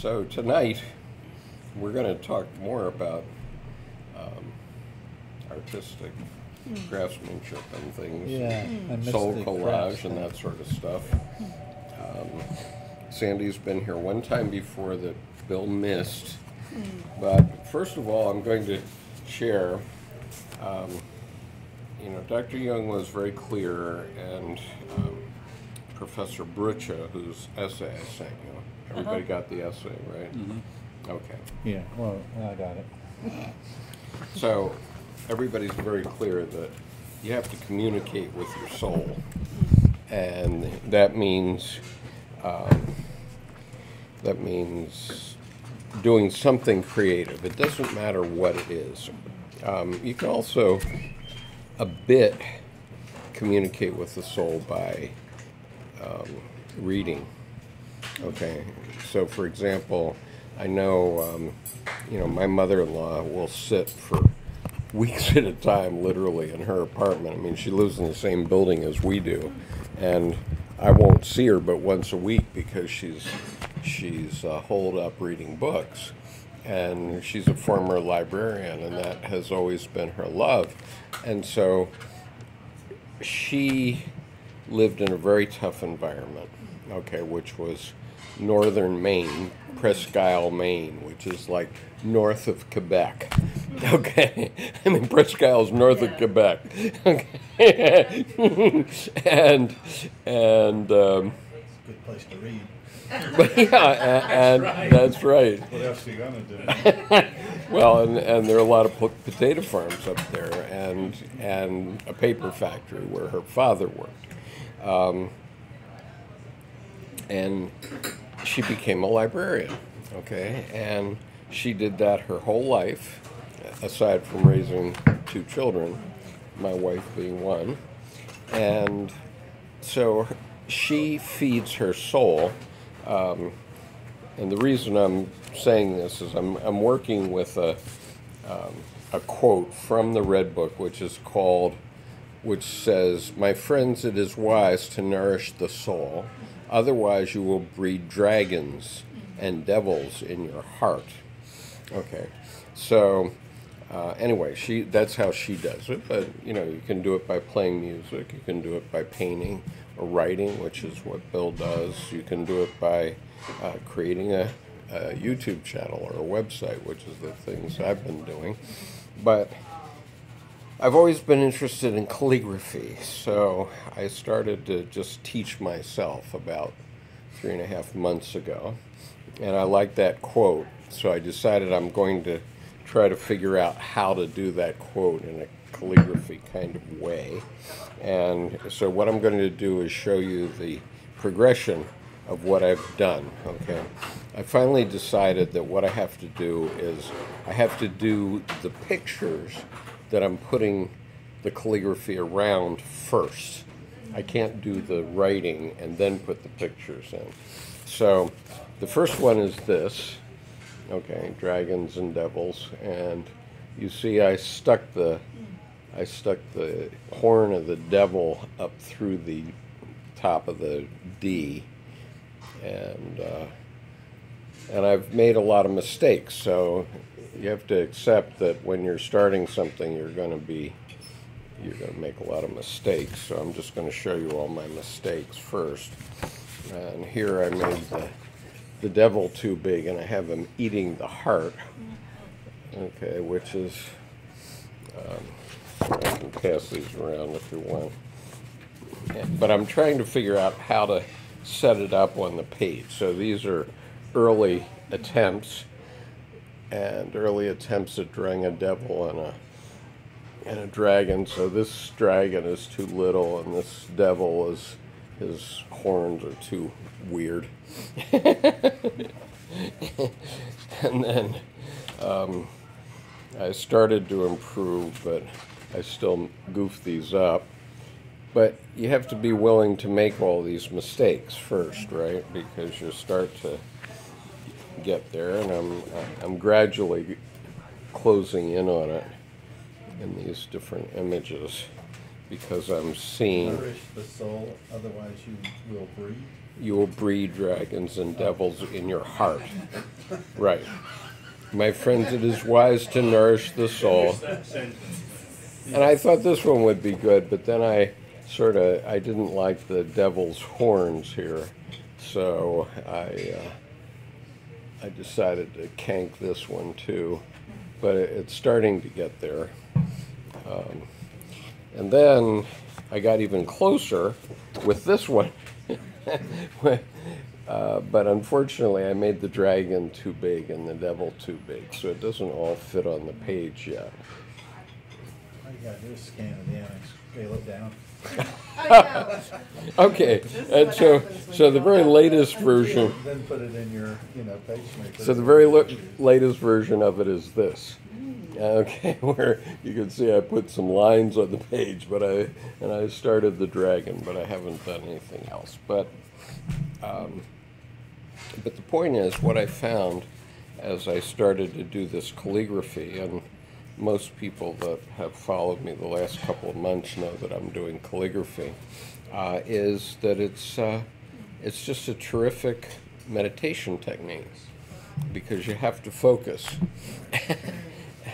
So tonight we're going to talk more about artistic craftsmanship and things, soul collage and that sort of stuff. Sandy's been here one time before that Bill missed, but first of all I'm going to share, you know, Dr. Jung was very clear, and Professor Brutsche, whose essay I sent you, everybody got the essay, right? Okay. Yeah, well, I got it. So everybody's very clear that you have to communicate with your soul, and that means doing something creative. It doesn't matter what it is. You can also a bit communicate with the soul by reading. Okay, so for example, I know you know, my mother-in-law will sit for weeks at a time, literally, in her apartment. I mean, she lives in the same building as we do, and I won't see her but once a week because she's holed up reading books, and she's a former librarian, and that has always been her love. And so she lived in a very tough environment, okay, which was northern Maine, Presque Isle, Maine, which is like north of Quebec. Okay, I mean, Presque Isle is north of Quebec. Okay, good place to read. But yeah, and that's right. What else are you gonna do? Well, and there are a lot of potato farms up there, and a paper factory where her father worked, and she became a librarian. Okay, and she did that her whole life, aside from raising two children, my wife being one, and so she feeds her soul. And the reason I'm saying this is I'm working with a quote from the Red Book, which says, "My friends, it is wise to nourish the soul, otherwise you will breed dragons and devils in your heart." Okay, so anyway, that's how she does it. But you know, you can do it by playing music, you can do it by painting, writing, which is what Bill does. You can do it by creating a YouTube channel or a website, which is the things I've been doing. But I've always been interested in calligraphy, so I started to just teach myself about 3.5 months ago, and I like that quote, so I decided I'm going to try to figure out how to do that quote in a calligraphy kind of way. And so what I'm going to do is show you the progression of what I've done. Okay, I finally decided that what I have to do is I have to do the pictures that I'm putting the calligraphy around first. I can't do the writing and then put the pictures in. So the first one is this, okay, dragons and devils, and you see I stuck the horn of the devil up through the top of the D, and I've made a lot of mistakes, so you have to accept that when you're starting something you're going to make a lot of mistakes. So I'm just going to show you all my mistakes first. And here I made the devil too big, and I have him eating the heart, okay, which is I can pass these around if you want. But I'm trying to figure out how to set it up on the page. So these are early attempts, and early attempts at drawing a devil and a dragon. So this dragon is too little, and this devil is, his horns are too weird. And then I started to improve, but I still goof these up. But you have to be willing to make all these mistakes first, right? Because you start to get there, and I'm gradually closing in on it in these different images because I'm seeing. Nourish the soul, otherwise you will breed. you will breed dragons and devils in your heart. Right. My friends, it is wise to nourish the soul. And I thought this one would be good, but then I didn't like the devil's horns here. So I decided to kank this one too. But it's starting to get there. And then I got even closer with this one. But unfortunately, I made the dragon too big and the devil too big, so it doesn't all fit on the page yet. All you gotta do is scan the annex, scale it down. Okay, and so the very latest version. Then put it in your, you know, page. So the very latest version of it is this. Okay, where you can see I put some lines on the page, but I started the dragon, but I haven't done anything else. But the point is, what I found as I started to do this calligraphy, and most people that have followed me the last couple of months know that I'm doing calligraphy, is that it's just a terrific meditation technique, because you have to focus.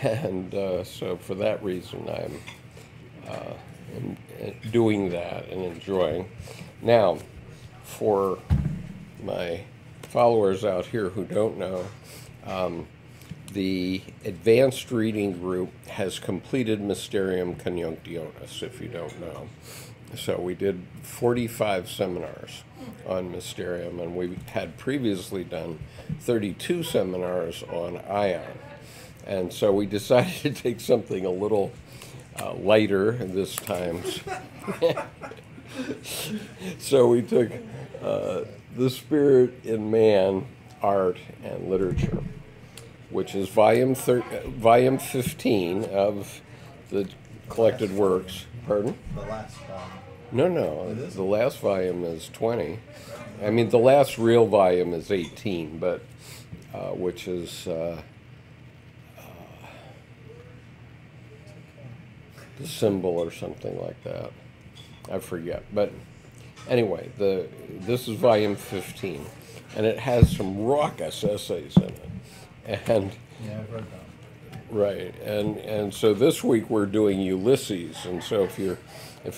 And so for that reason, I'm doing that and enjoying. Now, for my followers out here who don't know, the advanced reading group has completed Mysterium Conjunctionis, if you don't know. So we did 45 seminars on Mysterium, and we had previously done 32 seminars on Ion. And so we decided to take something a little lighter this time. So we took The Spirit in Man, Art, and Literature, which is volume 15 of the collected works. Pardon? The last volume. No, the last volume is 20. I mean, the last real volume is 18, but which is... the symbol or something like that. I forget. But anyway, this is volume 15, and it has some raucous essays in it. And yeah, I've read that. Right. And so this week we're doing Ulysses, and so if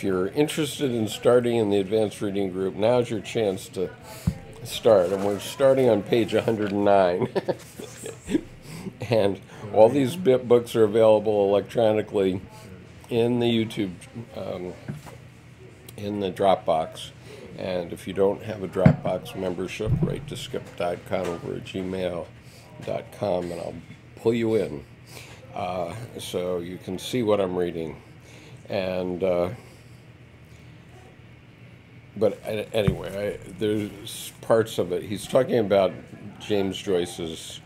you're interested in starting in the advanced reading group, now's your chance to start. And we're starting on page 109. And all these bit books are available electronically in the YouTube, in the Dropbox. And if you don't have a Dropbox membership, write to skip.com over at gmail.com, and I'll pull you in. So you can see what I'm reading. And, but anyway, there's parts of it. He's talking about James Joyce's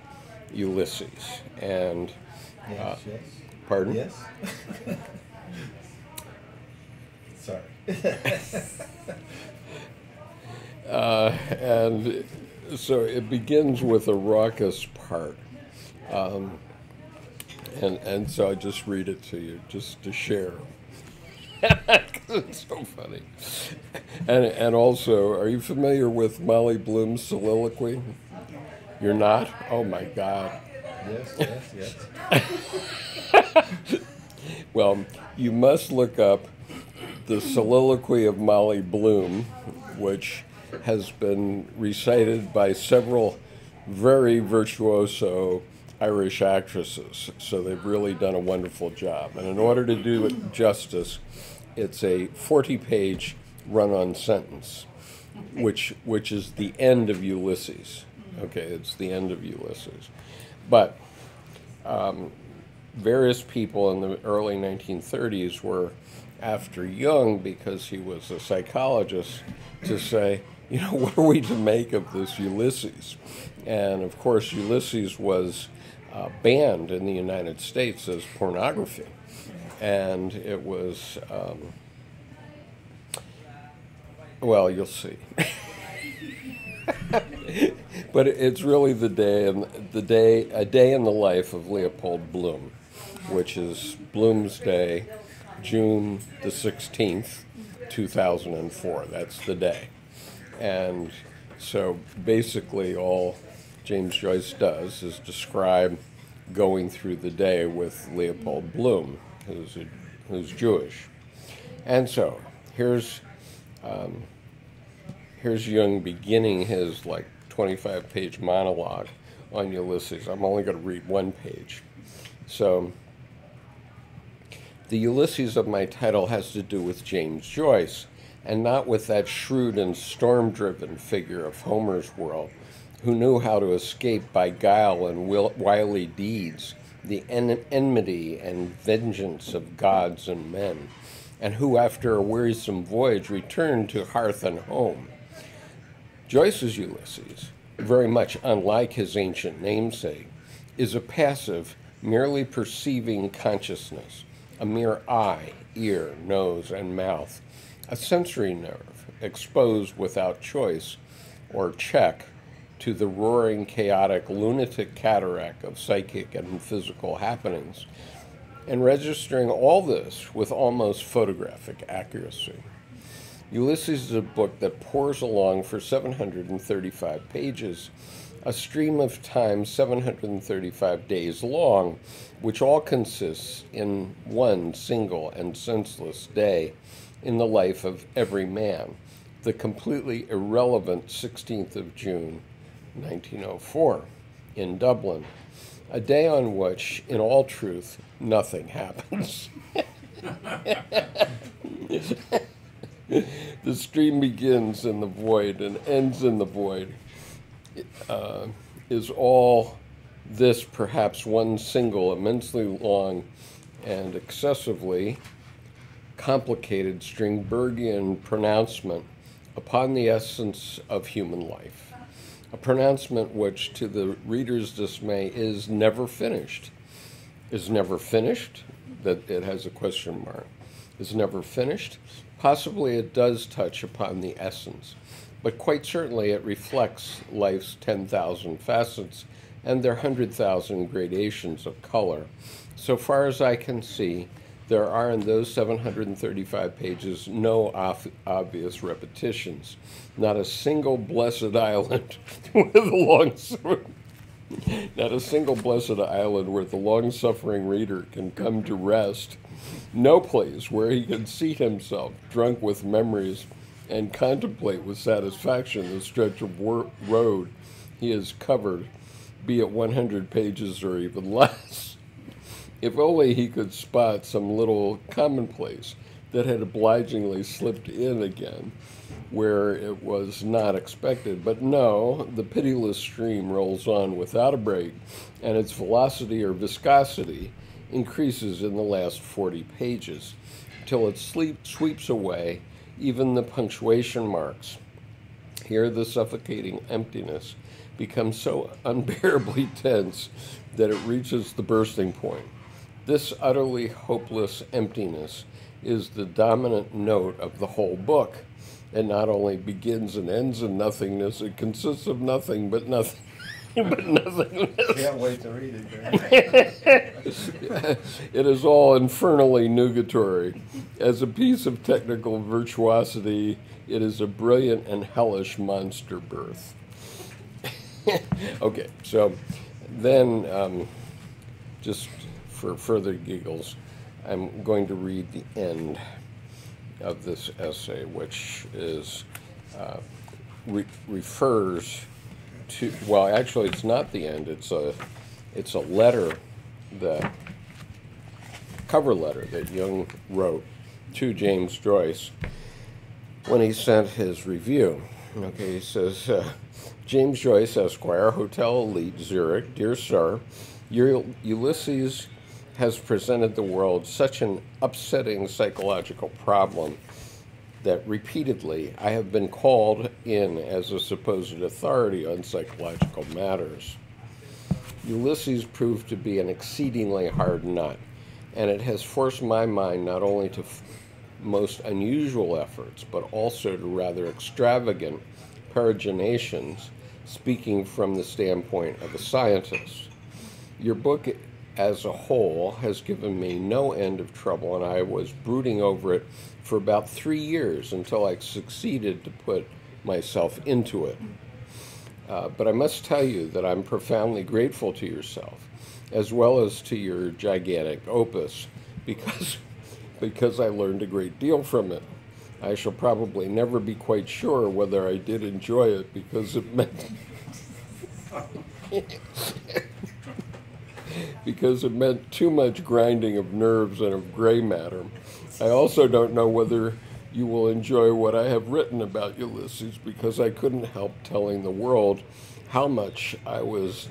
Ulysses. And, yes. Pardon? Yes. Sorry. And so it begins with a raucous part. And so I just read it to you just to share. Because it's so funny. And also, are you familiar with Molly Bloom's soliloquy? You're not? Oh my God. Yes. Well, you must look up the soliloquy of Molly Bloom, which has been recited by several very virtuoso Irish actresses. So they've really done a wonderful job. And in order to do it justice, it's a 40-page run-on sentence, which is the end of Ulysses. Okay, it's the end of Ulysses. But various people in the early 1930s were after Jung, because he was a psychologist, to say, you know, what are we to make of this Ulysses? And of course, Ulysses was banned in the United States as pornography. And it was, well, you'll see. But it's really a day in the life of Leopold Bloom, which is Bloom's Day, June the 16th, 2004. That's the day. And so basically all James Joyce does is describe going through the day with Leopold Bloom, who's Jewish. And so here's here's Jung beginning his like 25-page monologue on Ulysses. I'm only going to read one page. So, the Ulysses of my title has to do with James Joyce, and not with that shrewd and storm-driven figure of Homer's world, who knew how to escape by guile and wily deeds the enmity and vengeance of gods and men, and who after a wearisome voyage returned to hearth and home. Joyce's Ulysses, very much unlike his ancient namesake, is a passive, merely perceiving consciousness, a mere eye, ear, nose, and mouth, a sensory nerve exposed without choice or check to the roaring, chaotic, lunatic cataract of psychic and physical happenings, and registering all this with almost photographic accuracy. Ulysses is a book that pours along for 735 pages, a stream of time 735 days long, which all consists in one single and senseless day in the life of every man, the completely irrelevant 16th of June, 1904, in Dublin, a day on which, in all truth, nothing happens. The stream begins in the void and ends in the void. Is all this perhaps one single, immensely long and excessively complicated Strindbergian pronouncement upon the essence of human life, a pronouncement which, to the reader's dismay, is never finished. Is never finished? That it has a question mark. Is never finished? Possibly it does touch upon the essence, but quite certainly it reflects life's 10,000 facets and their 100,000 gradations of color. So far as I can see, there are in those 735 pages no obvious repetitions, not a single blessed island with a long-suffering, not a single blessed island where the long-suffering reader can come to rest. No place where he can seat himself, drunk with memories, and contemplate with satisfaction the stretch of road he has covered, be it 100 pages or even less. If only he could spot some little commonplace that had obligingly slipped in again where it was not expected. But no, the pitiless stream rolls on without a break, and its velocity or viscosity increases in the last 40 pages, till it sweeps away even the punctuation marks. Here the suffocating emptiness becomes so unbearably tense that it reaches the bursting point. This utterly hopeless emptiness is the dominant note of the whole book. It not only begins and ends in nothingness, it consists of nothing but nothing. But nothingness. Can't wait to read it. It is all infernally nugatory. As a piece of technical virtuosity, it is a brilliant and hellish monster birth. Okay, so then, just for further giggles, I'm going to read the end of this essay, which is refers. Well, actually, it's not the end. It's a letter, the cover letter that Jung wrote to James Joyce when he sent his review. Okay, he says, James Joyce, Esquire, Hotel Elite, Zurich. Dear Sir, your Ulysses has presented the world such an upsetting psychological problem that repeatedly I have been called in as a supposed authority on psychological matters. Ulysses proved to be an exceedingly hard nut, and it has forced my mind not only to most unusual efforts, but also to rather extravagant peregrinations, speaking from the standpoint of a scientist. Your book as a whole has given me no end of trouble, and I was brooding over it for about 3 years until I succeeded to put myself into it. But I must tell you that I'm profoundly grateful to yourself, as well as to your gigantic opus, because I learned a great deal from it. I shall probably never be quite sure whether I did enjoy it, because it meant because it meant too much grinding of nerves and of gray matter. I also don't know whether you will enjoy what I have written about Ulysses, because I couldn't help telling the world how much I was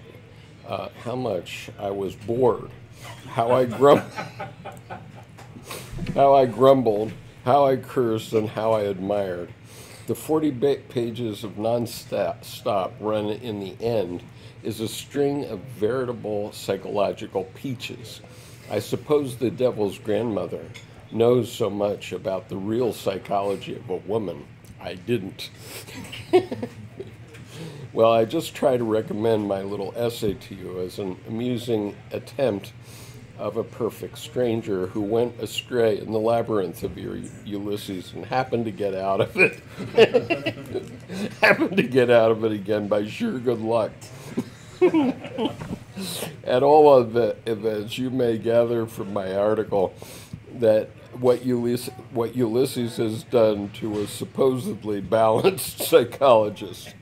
bored, how I grumbled, how I cursed, and how I admired. The 40 pages of non-stop run in the end is a string of veritable psychological peaches. I suppose the devil's grandmother knows so much about the real psychology of a woman. I didn't. Well, I just try to recommend my little essay to you as an amusing attempt of a perfect stranger who went astray in the labyrinth of your Ulysses and happened to get out of it. Happened to get out of it again by sheer good luck. At all of the events, you may gather from my article that what Ulysses has done to a supposedly balanced psychologist.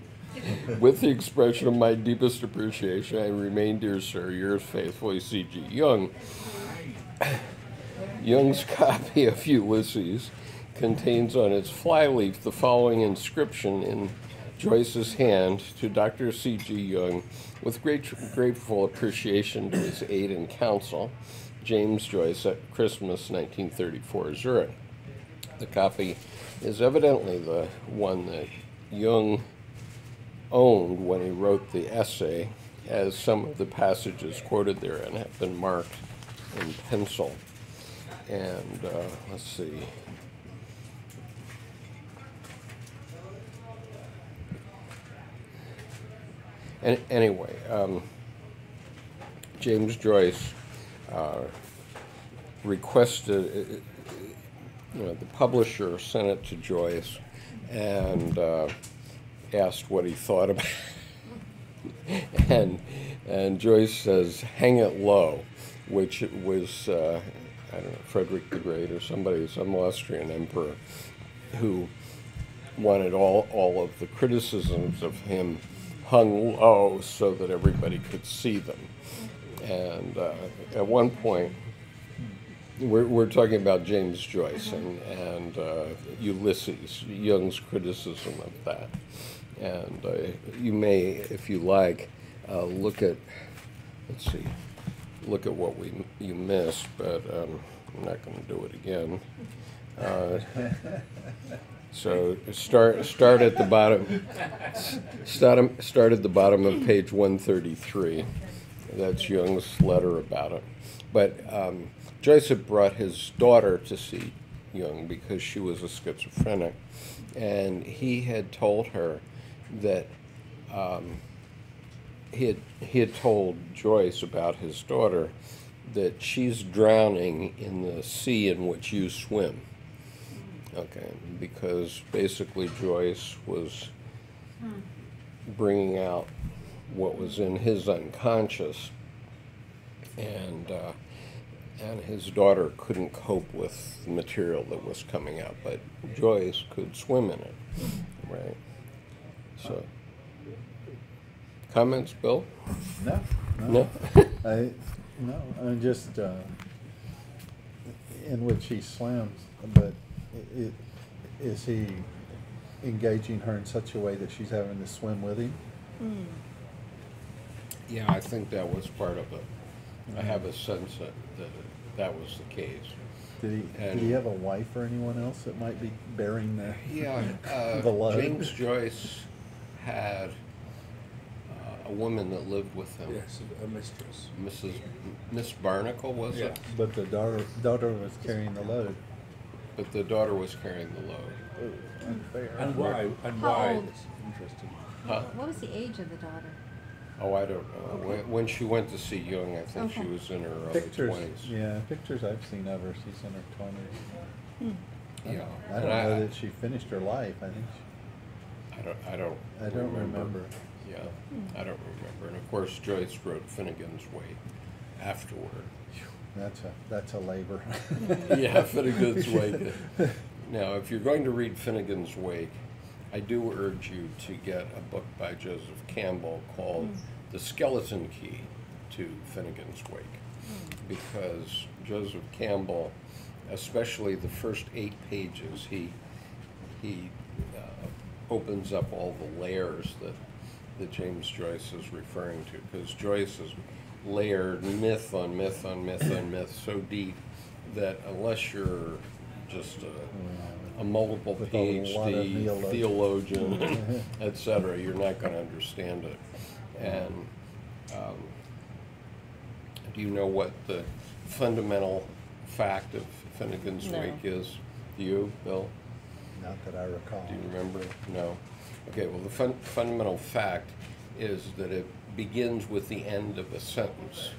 With the expression of my deepest appreciation, I remain, dear sir, yours faithfully, C.G. Jung. Jung's copy of Ulysses contains on its flyleaf the following inscription in Joyce's hand: to Dr. C.G. Jung, with great grateful appreciation to his aid and counsel, James Joyce, at Christmas 1934, Zurich. The copy is evidently the one that Jung owned when he wrote the essay, as some of the passages quoted therein have been marked in pencil. And let's see. And anyway, James Joyce requested, you know, the publisher sent it to Joyce and asked what he thought about it. and Joyce says, "Hang it low," which it was, I don't know, Frederick the Great or somebody, some Austrian emperor, who wanted all of the criticisms of him hung low so that everybody could see them. And at one point, we're talking about James Joyce and Ulysses, Jung's criticism of that. And you may, if you like, look at what you missed, but I'm not going to do it again. So start at the bottom. Start at the bottom of page 133. That's Jung's letter about it. But Joyce had brought his daughter to see Jung because she was a schizophrenic, and he had told her that he had told Joyce about his daughter that she's drowning in the sea in which you swim. Okay, because basically Joyce was bringing out what was in his unconscious, and his daughter couldn't cope with the material that was coming out, but Joyce could swim in it, right? So, comments, Bill? No. I mean, just in which he slams, but is he engaging her in such a way that she's having to swim with him? Mm. Yeah, I think that was part of it. I have a sense that was the case. Did he have a wife or anyone else that might be bearing the the load? James Joyce had a woman that lived with him. Yes, a mistress. Miss Barnacle, was it? But the daughter was carrying the load. But the daughter was carrying the load. Ooh, unfair. And why? And why? That's interesting. Huh? What was the age of the daughter? Oh, I don't know. Okay. When she went to see Jung, I think she was in her early 20s. Yeah, pictures I've seen of her, she's in her 20s. Hmm. Yeah. I don't know that she finished her life. I think I don't remember. Yeah, I don't remember. And of course, Joyce wrote Finnegans Wake afterward. That's a labor. Yeah, Finnegans Wake. Now, if you're going to read Finnegans Wake, I do urge you to get a book by Joseph Campbell called The Skeleton Key to Finnegans Wake, because Joseph Campbell, especially the first 8 pages, he opens up all the layers that James Joyce is referring to, because Joyce has layered myth on myth on myth on myth so deep that unless you're just a multiple PhD theologian, etc., you're not going to understand it. And do you know what the fundamental fact of Finnegans Wake is? Do you, Bill? Not that I recall. Do you remember? No. Okay, well, the fundamental fact is that it begins with the end of a sentence.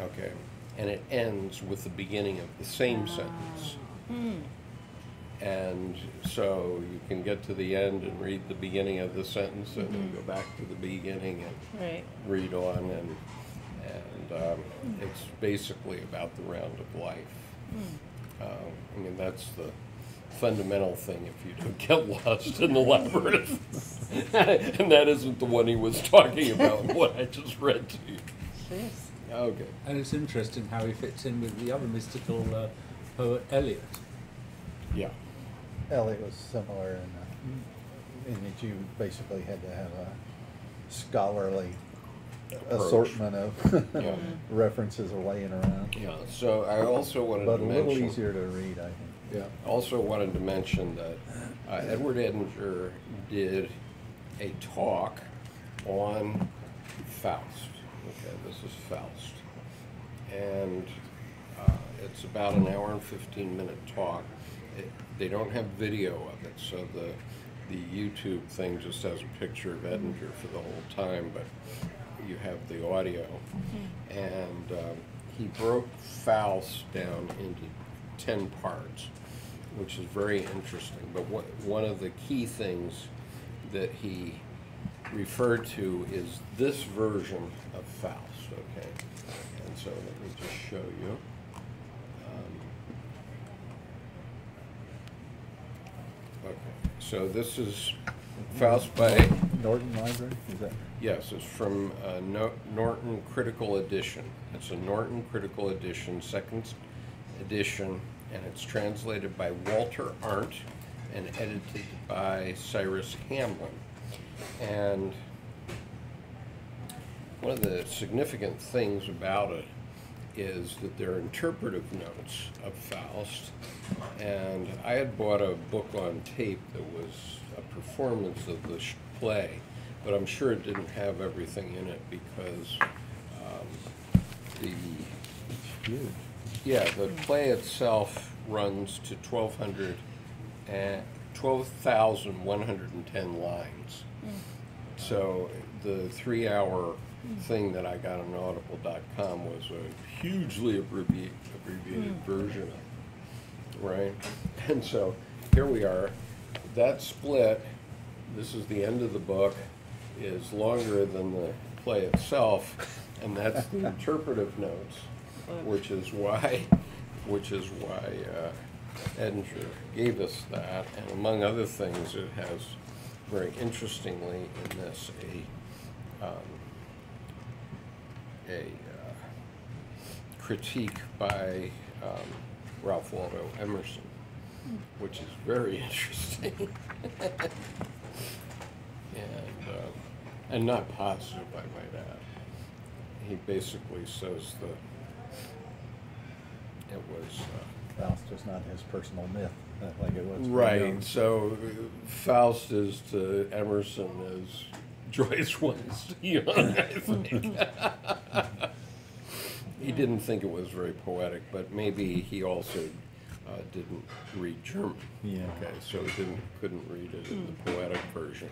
Okay, and it ends with the beginning of the same sentence. And so you can get to the end and read the beginning of the sentence, and then go back to the beginning and read on, and it's basically about the round of life. I mean, that's the fundamental thing if you don't get lost in the labyrinth. And that isn't the one he was talking about, what I just read to you. Yes. Okay. And it's interesting how he fits in with the other mystical poet, Eliot. Yeah. Eliot was similar in that you basically had to have a scholarly approach, assortment of references laying around. Yeah, so I also wanted to mention... But a little easier to read, I think. Yeah. Also wanted to mention that Edward Edinger did a talk on Faust. Okay, this is Faust. And it's about an hour and 15-minute talk. They don't have video of it, so the YouTube thing just has a picture of Edinger for the whole time, but you have the audio. And he broke Faust down into 10 parts, which is very interesting. But one of the key things that he referred to is this version of Faust, okay? And so let me just show you. Okay, so this is Faust by... Norton Library, is that? Yes, it's from Norton Critical Edition. It's a Norton Critical Edition, second edition, and it's translated by Walter Arndt and edited by Cyrus Hamlin. And one of the significant things about it is that they're interpretive notes of Faust, and I had bought a book on tape that was a performance of the play, but I'm sure it didn't have everything in it because the play itself runs to 12,110 lines. So the 3-hour thing that I got on audible.com was a hugely abbreviated version of it, right? And so here we are. That split, this is the end of the book, is longer than the play itself, and that's the interpretive notes, which is why Edinger gave us that. And among other things, it has, very interestingly in this, a critique by Ralph Waldo Emerson, which is very interesting, and not positive, I might add. He basically says that it was... Faust was not his personal myth, like it was. Right, so Faust is to Emerson as Joyce was to Jung, I think. He didn't think it was very poetic, but maybe he also didn't read German. Yeah. Okay, so he couldn't read it in the poetic version.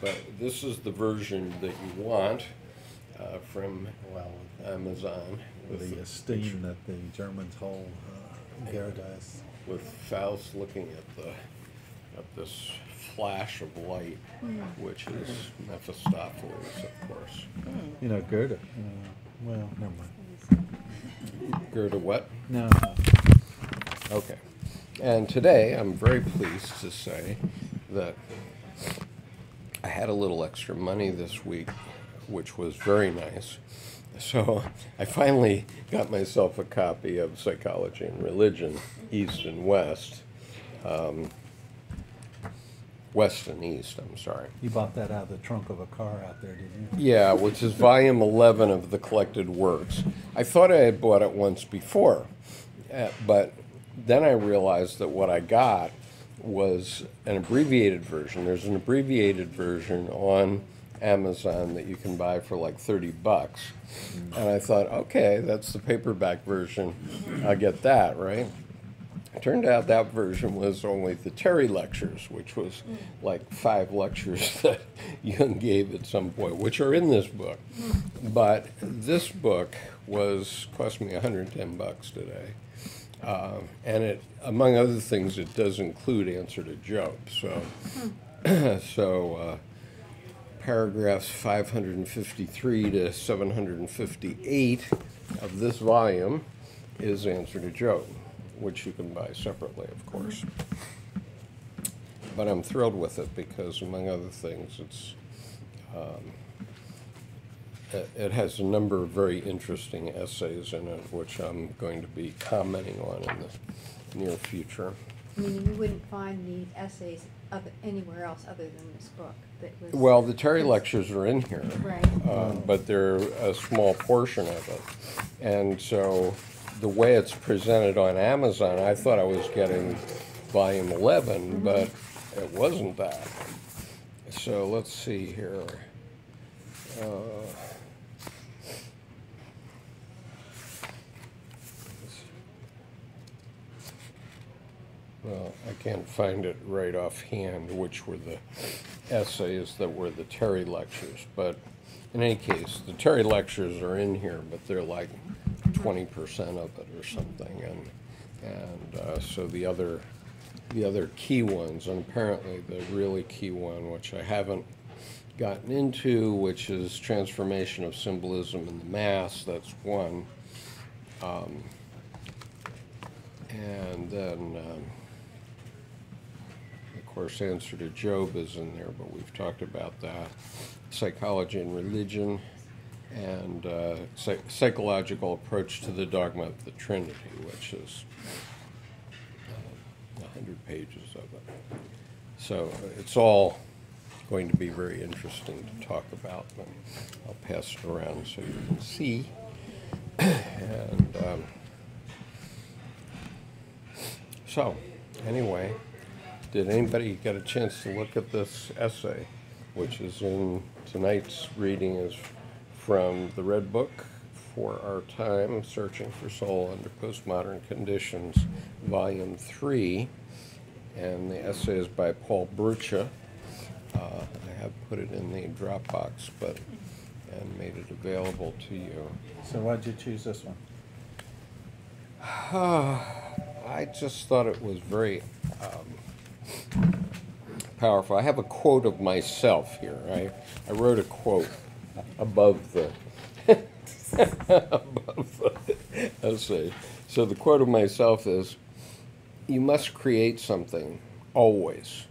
But this is the version that you want from Amazon. With the esteem that the Germans hold. Paradise. With Faust looking at this flash of light, which is Mephistopheles, of course. You know, Goethe. Well, never mind. Goethe what? No. Okay. And today, I'm very pleased to say that I had a little extra money this week, which was very nice. So I finally got myself a copy of Psychology and Religion, East and West. West and East, I'm sorry. You bought that out of the trunk of a car out there, didn't you? Yeah, which is volume 11 of the collected works. I thought I had bought it once before, but then I realized that what I got was an abbreviated version. There's an abbreviated version on Amazon that you can buy for like $30. And I thought, okay, that's the paperback version. I'll get that, right? It turned out that version was only the Terry lectures, which was like 5 lectures that Jung gave at some point, which are in this book. But this book cost me $110 today. And it, among other things, it does include Answer to Job. So, paragraphs 553 to 758 of this volume is Answer to Job, which you can buy separately, of course. But I'm thrilled with it because, among other things, it's it has a number of very interesting essays in it, which I'm going to be commenting on in the near future. Meaning you wouldn't find these essays anywhere else other than this book? That was well, the Terry lectures are in here, right? But they're a small portion of it. And so the way it's presented on Amazon, I thought I was getting volume 11, but it wasn't that. So let's see here. Well, I can't find it right offhand, which were the essays that were the Terry lectures. But in any case, the Terry lectures are in here, but they're like 20% of it or something. And so the other key ones, and apparently the really key one, which I haven't gotten into, which is Transformation of Symbolism in the Mass. That's one. And then... Of course, Answer to Job is in there, but we've talked about that. Psychology and Religion, and Psychological Approach to the Dogma of the Trinity, which is 100 pages of it. So it's all going to be very interesting to talk about. But I'll pass it around so you can see. And so, anyway. Did anybody get a chance to look at this essay, which is in tonight's reading, is from the Red Book, For Our Time, Searching for Soul Under Postmodern Conditions, Volume 3, and the essay is by Paul Brutsche. I have put it in the Dropbox, and made it available to you. So why'd you choose this one? I just thought it was very... powerful. I have a quote of myself here. I wrote a quote above the above the essay. So the quote of myself is, "You must create something, always.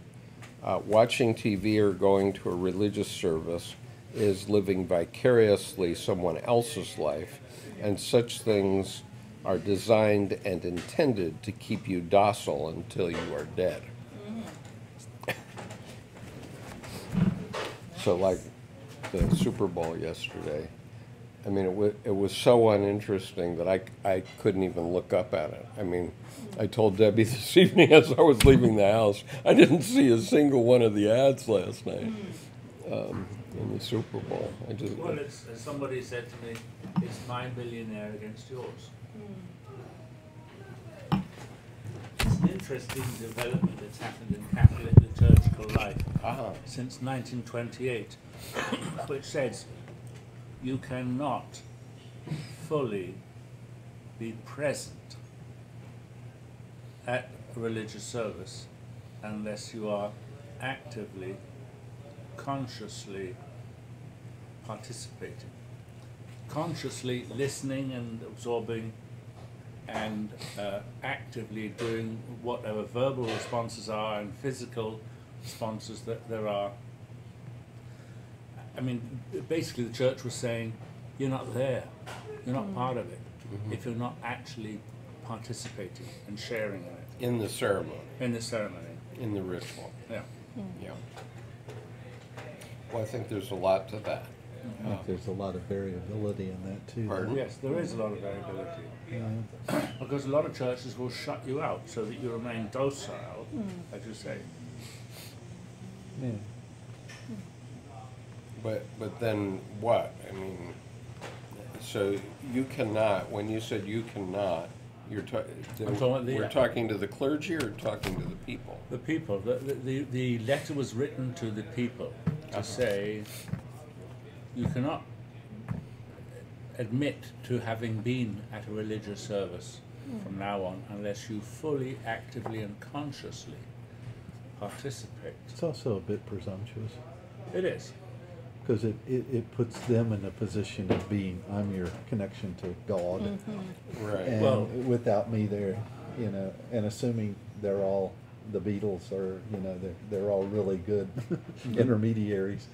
Watching TV or going to a religious service is living vicariously someone else's life, and such things are designed and intended to keep you docile until you are dead." So like the Super Bowl yesterday, I mean, it was so uninteresting that I couldn't even look up at it. I mean, I told Debbie this evening as I was leaving the house, I didn't see a single one of the ads last night in the Super Bowl. I just, well, it's, as somebody said to me, it's my billionaire against yours. It's an interesting development that's happened in Catholic liturgical life since 1928, which says you cannot fully be present at a religious service unless you are actively, consciously participating, consciously listening and absorbing, and actively doing whatever verbal responses are and physical responses that there are. I mean, basically the church was saying, you're not there, you're not part of it, if you're not actually participating and sharing in it. In the ceremony. In the ceremony. In the ritual. Yeah. Yeah. Well, I think there's a lot to that. I think there's a lot of variability in that too. Pardon? Yes, there is a lot of variability. Because a lot of churches will shut you out so that you remain docile, as you say. Yeah. But then what? I mean, so you cannot. When you said you cannot, you're talking to the clergy or talking to the people? The people. The letter was written to the people to say, you cannot admit to having been at a religious service from now on unless you fully, actively, and consciously participate. It's also a bit presumptuous. It is. Because it puts them in a position of being, I'm your connection to God. Right. And without me there, you know, and assuming they're all the Beatles or, you know, they're all really good intermediaries.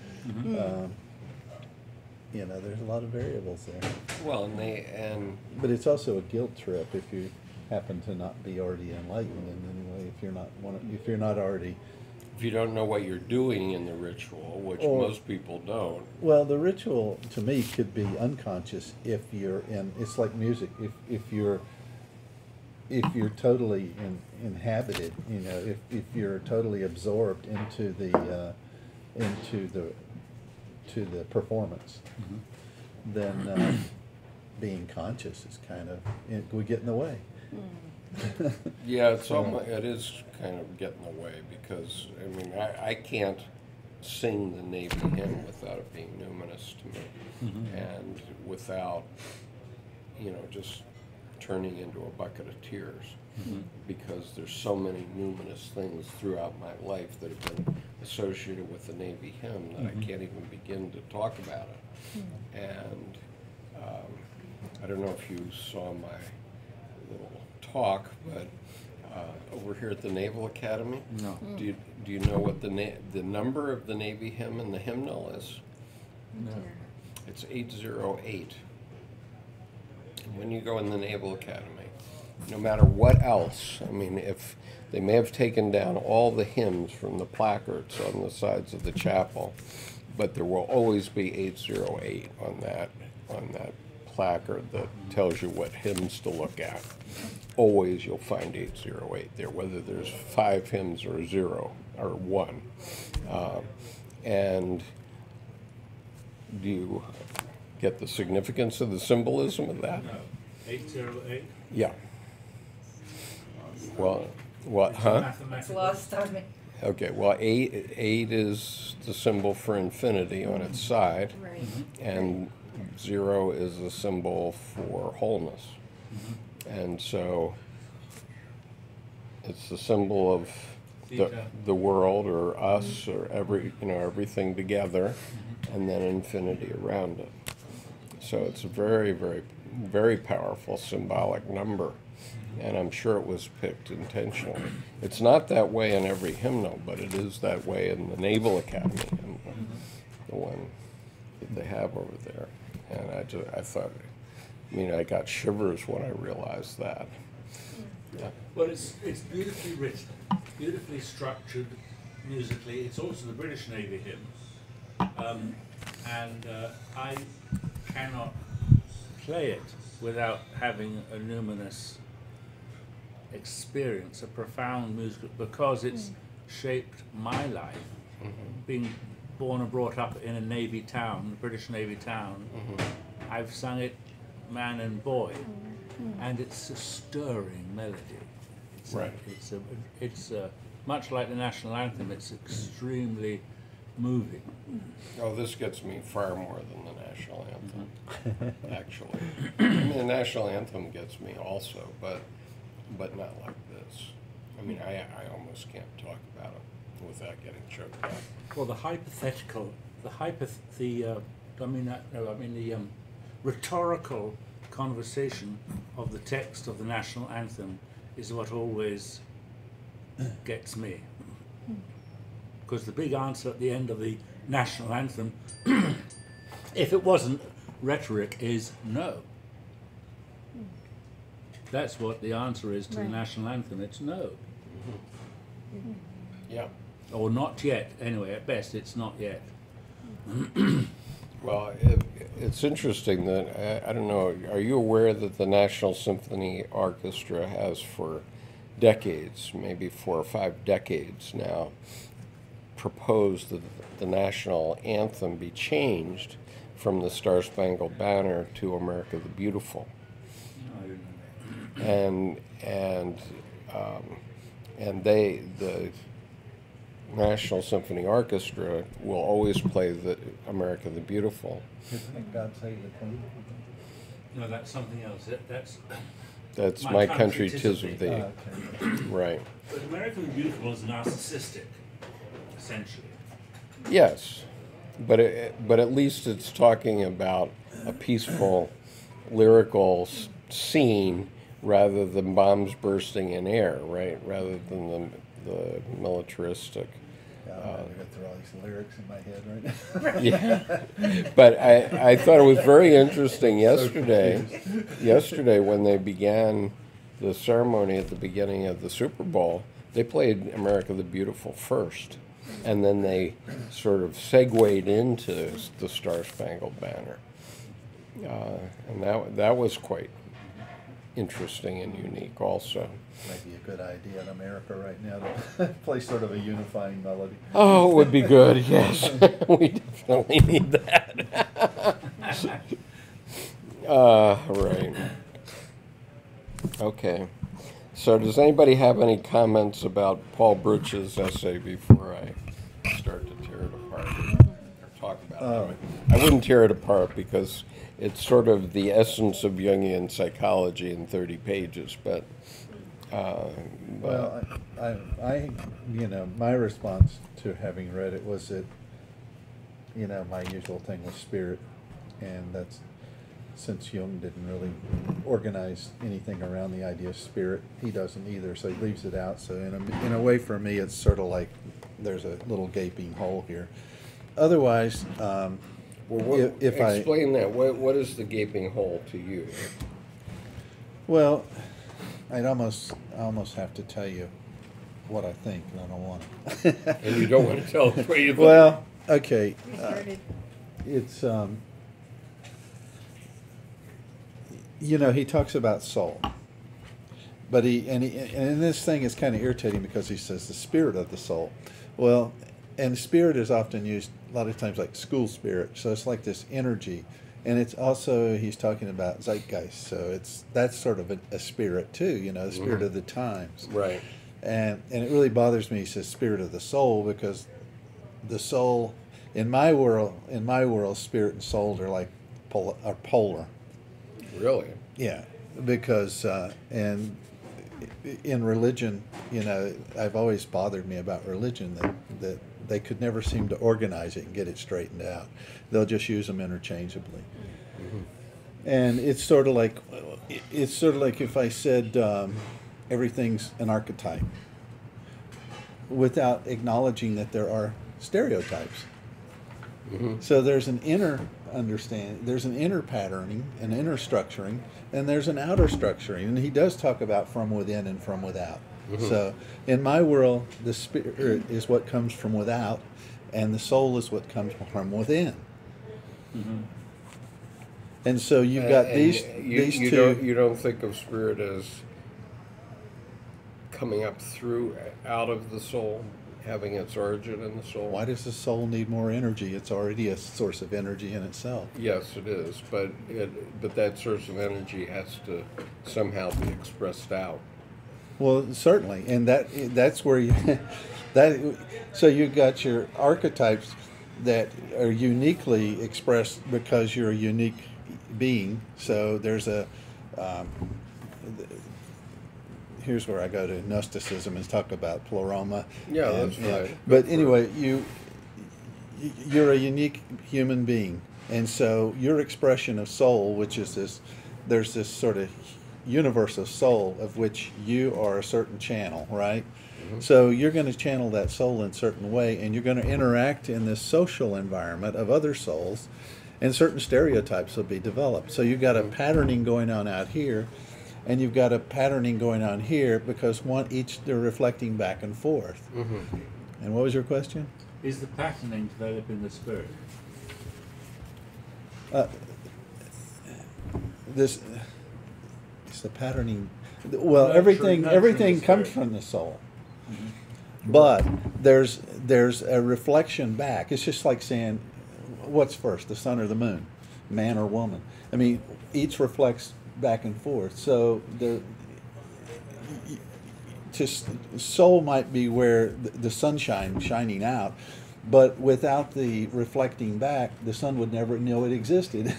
You know, there's a lot of variables there. Well, and but it's also a guilt trip if you happen to not be already enlightened in any way, if you're not already. If you don't know what you're doing in the ritual, which most people don't. Well, the ritual to me could be unconscious if you're in. It's like music. If you're totally inhabited, you know, if you're totally absorbed into the performance, then being conscious is kind of we get in the way. Yeah, it's almost, it is kind of getting away because, I mean, I can't sing the Navy Hymn without it being numinous to me, and without, you know, just turning into a bucket of tears, because there's so many numinous things throughout my life that have been associated with the Navy Hymn that I can't even begin to talk about it. And I don't know if you saw my little talk, but over here at the Naval Academy, do you know what the number of the Navy Hymn in the hymnal is? No. It's 808. When you go in the Naval Academy, no matter what else, I mean, if they may have taken down all the hymns from the placards on the sides of the chapel, but there will always be 808 on that placard that tells you what hymns to look at. Always you'll find 808 there, whether there's 5 hymns or 0 or 1. And do you get the significance of the symbolism of that? No. 808? Yeah. Well, what, huh? It's lost on me. Okay, well, 8 is the symbol for infinity on its side, and 0 is the symbol for wholeness. And so it's the symbol of the world or us or everything together, and then infinity around it. So it's a very, very, very powerful symbolic number, and I'm sure it was picked intentionally. It's not that way in every hymnal, but it is that way in the Naval Academy hymnal, the one that they have over there. And I thought, I mean, I got shivers when I realized that. Yeah. Well, it's beautifully written, beautifully structured musically. It's also the British Navy hymn, and I cannot play it without having a numinous experience, a profound musical, because it's shaped my life. Being born and brought up in a Navy town, a British Navy town, I've sung it. Man and boy, and it's a stirring melody. It's it's much like the National Anthem. It's extremely moving. Oh, this gets me far more than the National Anthem, actually. I mean, the National Anthem gets me also, but not like this. I mean, I almost can't talk about it. people without getting choked up. Well, the hypothetical, the rhetorical conversation of the text of the National Anthem is what always gets me. Because the big answer at the end of the National Anthem, if it wasn't rhetoric, is no. That's what the answer is to the National Anthem, it's no. Mm-hmm. Yeah. Or not yet, anyway, at best it's not yet. Well, it's interesting that, I don't know, are you aware that the National Symphony Orchestra has for decades, maybe 4 or 5 decades now, proposed that the National Anthem be changed from the Star-Spangled Banner to America the Beautiful? No, I didn't know that. And the National Symphony Orchestra will always play the America the Beautiful. Make God Save the Queen. No, that's something else. That's My Country, 'Tis of Thee. Oh, okay. Right. But America the Beautiful is narcissistic, essentially. Yes, but at least it's talking about a peaceful, lyrical scene, rather than bombs bursting in air, right? Rather than the militaristic. Yeah, I'm going to throw all these lyrics in my head right now. Yeah. But I thought it was very interesting yesterday when they began the ceremony at the beginning of the Super Bowl, they played America the Beautiful first, and then they sort of segued into the Star-Spangled Banner. And that was quite interesting and unique also. Might be a good idea in America right now to play sort of a unifying melody. Oh, it would be good, yes. We definitely need that. Right. Okay. So does anybody have any comments about Paul Bruche's essay before I start to tear it apart or talk about it? I wouldn't tear it apart because it's sort of the essence of Jungian psychology in 30 pages, but... well, I, you know, my response to having read it was that, you know, my usual thing was spirit, and that's, since Jung didn't really organize anything around the idea of spirit, he doesn't either, so he leaves it out, so in a way for me it's sort of like there's a little gaping hole here. Otherwise, well, if explain that. What is the gaping hole to you? Well, I'd almost have to tell you what I think, and I don't want to. And you don't want to tell us where you think. Well, okay. It's, you know, he talks about soul. But and this thing is kind of irritating because he says the spirit of the soul. Well, and spirit is often used a lot of times like school spirit, so it's like this energy, and it's also, he's talking about zeitgeist, so it's, that's sort of a spirit too, you know, the spirit of the times, right? And it really bothers me, he says spirit of the soul, because the soul in my world spirit and soul are like polar, really. Yeah, because and in religion, you know, I've always bothered me about religion that they could never seem to organize it and get it straightened out. They'll just use them interchangeably. Mm-hmm. And it's sort of like if I said everything's an archetype without acknowledging that there are stereotypes. Mm-hmm. So there's an inner understanding, there's an inner patterning, an inner structuring, and there's an outer structuring. And he does talk about from within and from without. Mm-hmm. So in my world, the spirit is what comes from without, and the soul is what comes from within. Mm-hmm. And so you've got these two. You don't think of spirit as coming up through, out of the soul, having its origin in the soul. Why does the soul need more energy? It's already a source of energy in itself. Yes, it is, but that source of energy has to somehow be expressed out. Well, certainly, and that's where you so you've got your archetypes that are uniquely expressed because you're a unique being. So there's a here's where I go to Gnosticism and talk about Pleroma. Yeah, and, that's right. But anyway, you're a unique human being, and so your expression of soul, which is this, there's this sort of universe of soul of which you are a certain channel, right? Mm-hmm. So you're going to channel that soul in a certain way, and you're going to interact in this social environment of other souls, and certain stereotypes will be developed. So you've got a patterning going on out here, and you've got a patterning going on here, because they're reflecting back and forth. Mm-hmm. And what was your question? Is the patterning developed in the spirit? It's the patterning. Well, no, everything comes from the soul, mm-hmm. but there's a reflection back. It's just like saying, what's first, the sun or the moon, man or woman? I mean, each reflects back and forth. So soul might be where the sunshine shining out, but without the reflecting back, the sun would never know it existed.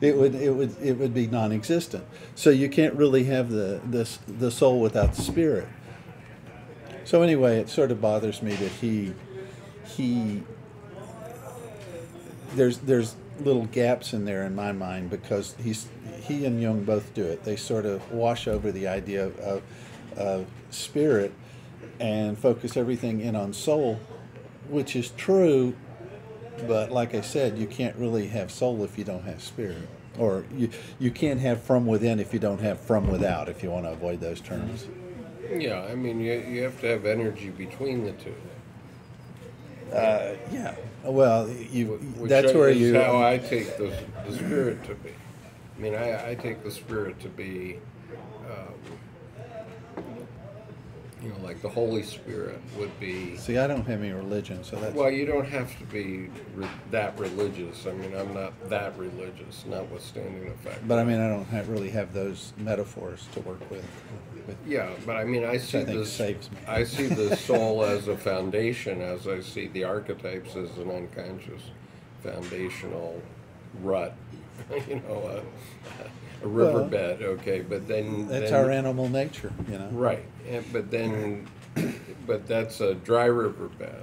it would be non-existent. So you can't really have the soul without the spirit. So anyway, it sort of bothers me that there's little gaps in there in my mind, because he and Jung both do it. They sort of wash over the idea of spirit and focus everything in on soul, which is true, but like I said, you can't really have soul if you don't have spirit, or you can't have from within if you don't have from without, if you want to avoid those terms. Yeah, I mean, you have to have energy between the two. Yeah, well, that's where you... That's how I take the spirit to be. I mean, I take the spirit to be, you know, like the Holy Spirit would be... See, I don't have any religion, so that's... Well, you don't have to be that religious. I mean, I'm not that religious, notwithstanding the fact... But, I mean, I don't really have those metaphors to work with. Yeah, but I mean, I see the soul as a foundation, as I see the archetypes as an unconscious foundational rut, you know, a riverbed. Well, okay, but then that's our animal nature, you know. Right, but that's a dry riverbed,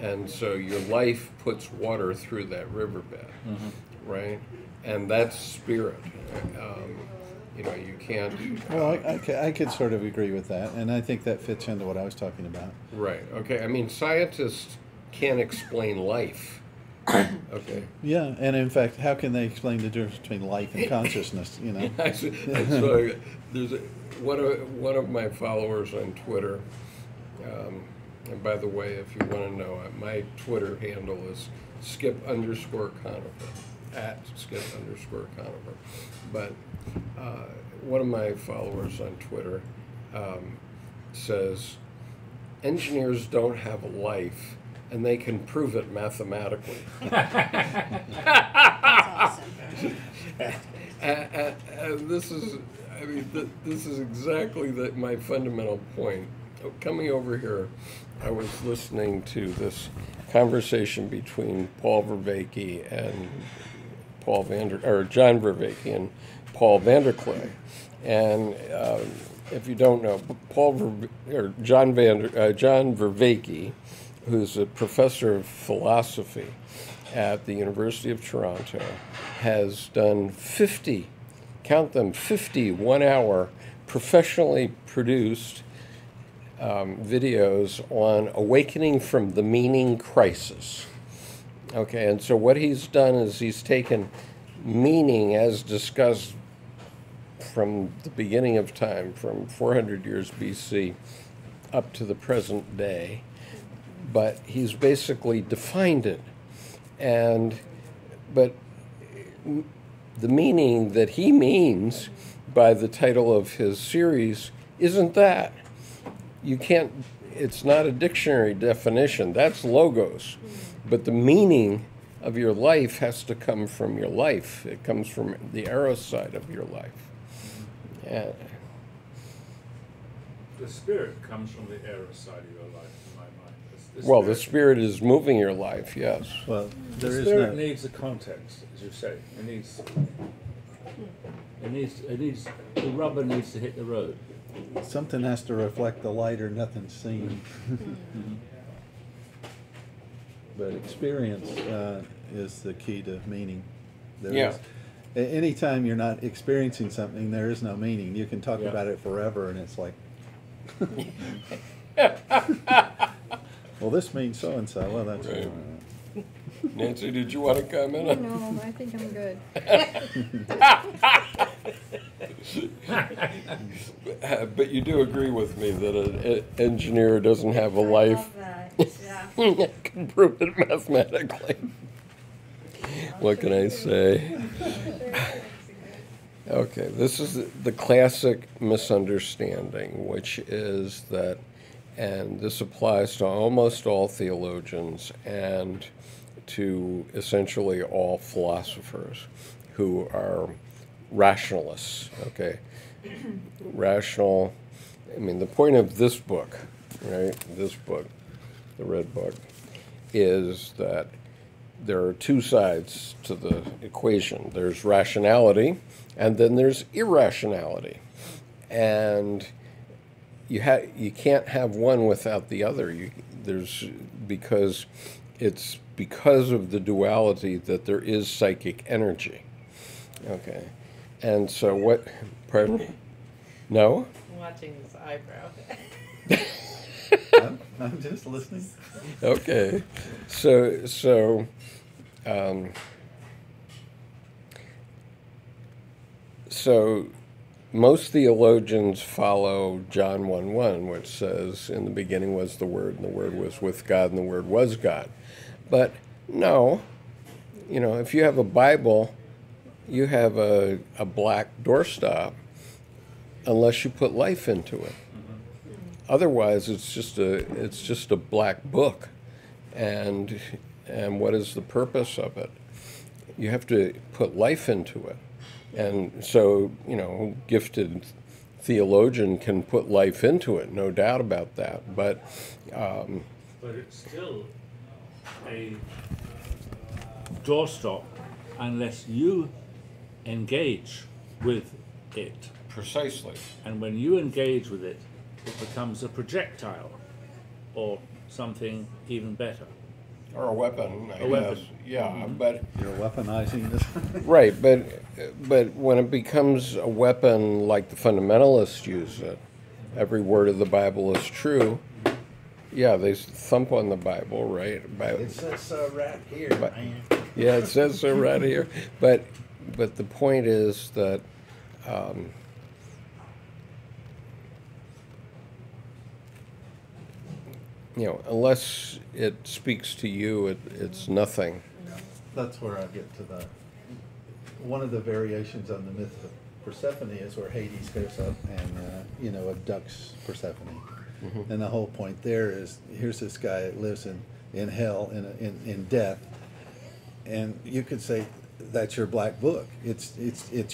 and so your life puts water through that riverbed, mm-hmm. right? And that's spirit. You know, you can't... Well, I could sort of agree with that, and I think that fits into what I was talking about. Right, okay. I mean, scientists can't explain life, okay? Yeah, and in fact, how can they explain the difference between life and consciousness, you know? So there's one of my followers on Twitter, and by the way, if you want to know, my Twitter handle is skip_Conover, @skip_Conover. But one of my followers on Twitter says, engineers don't have a life, and they can prove it mathematically. That's awesome. And this is, I mean, this is exactly my fundamental point. Coming over here, I was listening to this conversation between Paul Vervaeke and John Vervaeke and Paul Vanderclay, and if you don't know, John Vervaeke, who's a professor of philosophy at the University of Toronto, has done 50 one-hour professionally produced videos on awakening from the meaning crisis. Okay, and so what he's done is he's taken meaning as discussed from the beginning of time, from 400 years BC up to the present day, but he's basically defined it. But the meaning that he means by the title of his series isn't that. You can't, it's not a dictionary definition, that's logos. But the meaning of your life has to come from your life. It comes from the eros side of your life. Yeah. The spirit comes from the eros side of your life, in my mind. Well, the spirit is moving your life, yes. Well, the spirit needs a context, as you say. It needs the rubber needs to hit the road. Something has to reflect the light or nothing's seen. But experience is the key to meaning. Anytime you're not experiencing something, there is no meaning. You can talk about it forever, and it's like, well, this means so-and-so. Well, that's right. Nancy, did you want to comment on? No, I think I'm good. But you do agree with me that an engineer doesn't have a life. I love that. Yeah. Can prove it mathematically. What can I say? Okay, this is the classic misunderstanding, which is that, and this applies to almost all theologians and to essentially all philosophers who are rationalists, okay? Rational, I mean, the point of this book, right, this book, the Red Book, is that there are two sides to the equation. There's rationality, and then there's irrationality. And you can't have one without the other. It's because of the duality that there is psychic energy. Okay. And so what, pardon me? No? I'm watching his eyebrow. I'm just listening. Okay. So most theologians follow John 1:1, which says, in the beginning was the Word, and the Word was with God, and the Word was God. But no, you know, if you have a Bible, you have a black doorstop unless you put life into it. Otherwise, it's just a black book, and what is the purpose of it? You have to put life into it, and so, you know, gifted theologian can put life into it, no doubt about that. But it's still a doorstop unless you engage with it. Precisely. And when you engage with it, it becomes a projectile, or something even better. Or a weapon, I guess. Yeah, but you're weaponizing this. Right, but when it becomes a weapon like the fundamentalists use it, every word of the Bible is true. Yeah, they thump on the Bible, right? It says so right here, man. Yeah, it says so right here. But the point is that you know, unless it speaks to you, it's nothing. That's where I get to the, one of the variations on the myth of Persephone is where Hades goes up and, you know, abducts Persephone. Mm-hmm. And the whole point there is, here's this guy that lives in hell, in death, and you could say, that's your black book. It's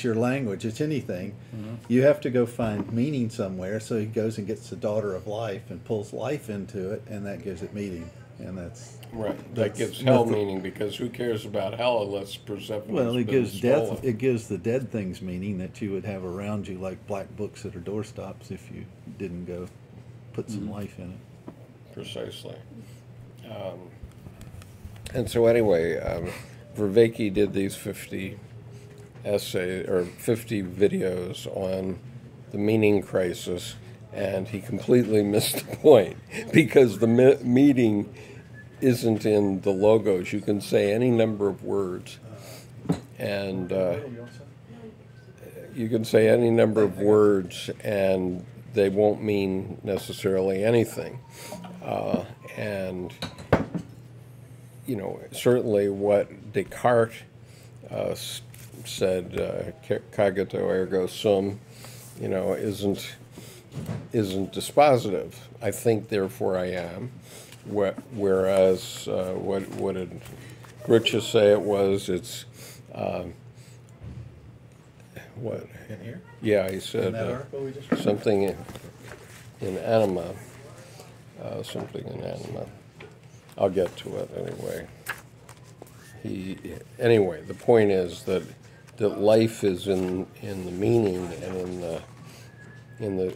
your language. It's anything. Mm-hmm. You have to go find meaning somewhere. So he goes and gets the daughter of life and pulls life into it, and that gives it meaning. And that's right. That gives hell meaning, because who cares about hell unless Persephone? Well, it gives death. It gives the dead things meaning that you would have around you, like black books that are doorstops, if you didn't go put some life in it. Precisely. And so anyway. Vervaeke did these 50 essays or 50 videos on the meaning crisis, and he completely missed the point, because the meaning isn't in the logos. You can say any number of words, and you can say any number of words, and they won't mean necessarily anything. And you know, certainly what Descartes said, cogito ergo sum, you know, isn't dispositive. I think, therefore I am. Whereas, what did Brutsche say it was? It's what? In here? Yeah, he said something in anima. Something in anima. I'll get to it anyway. Anyway, the point is that life is in the meaning and in the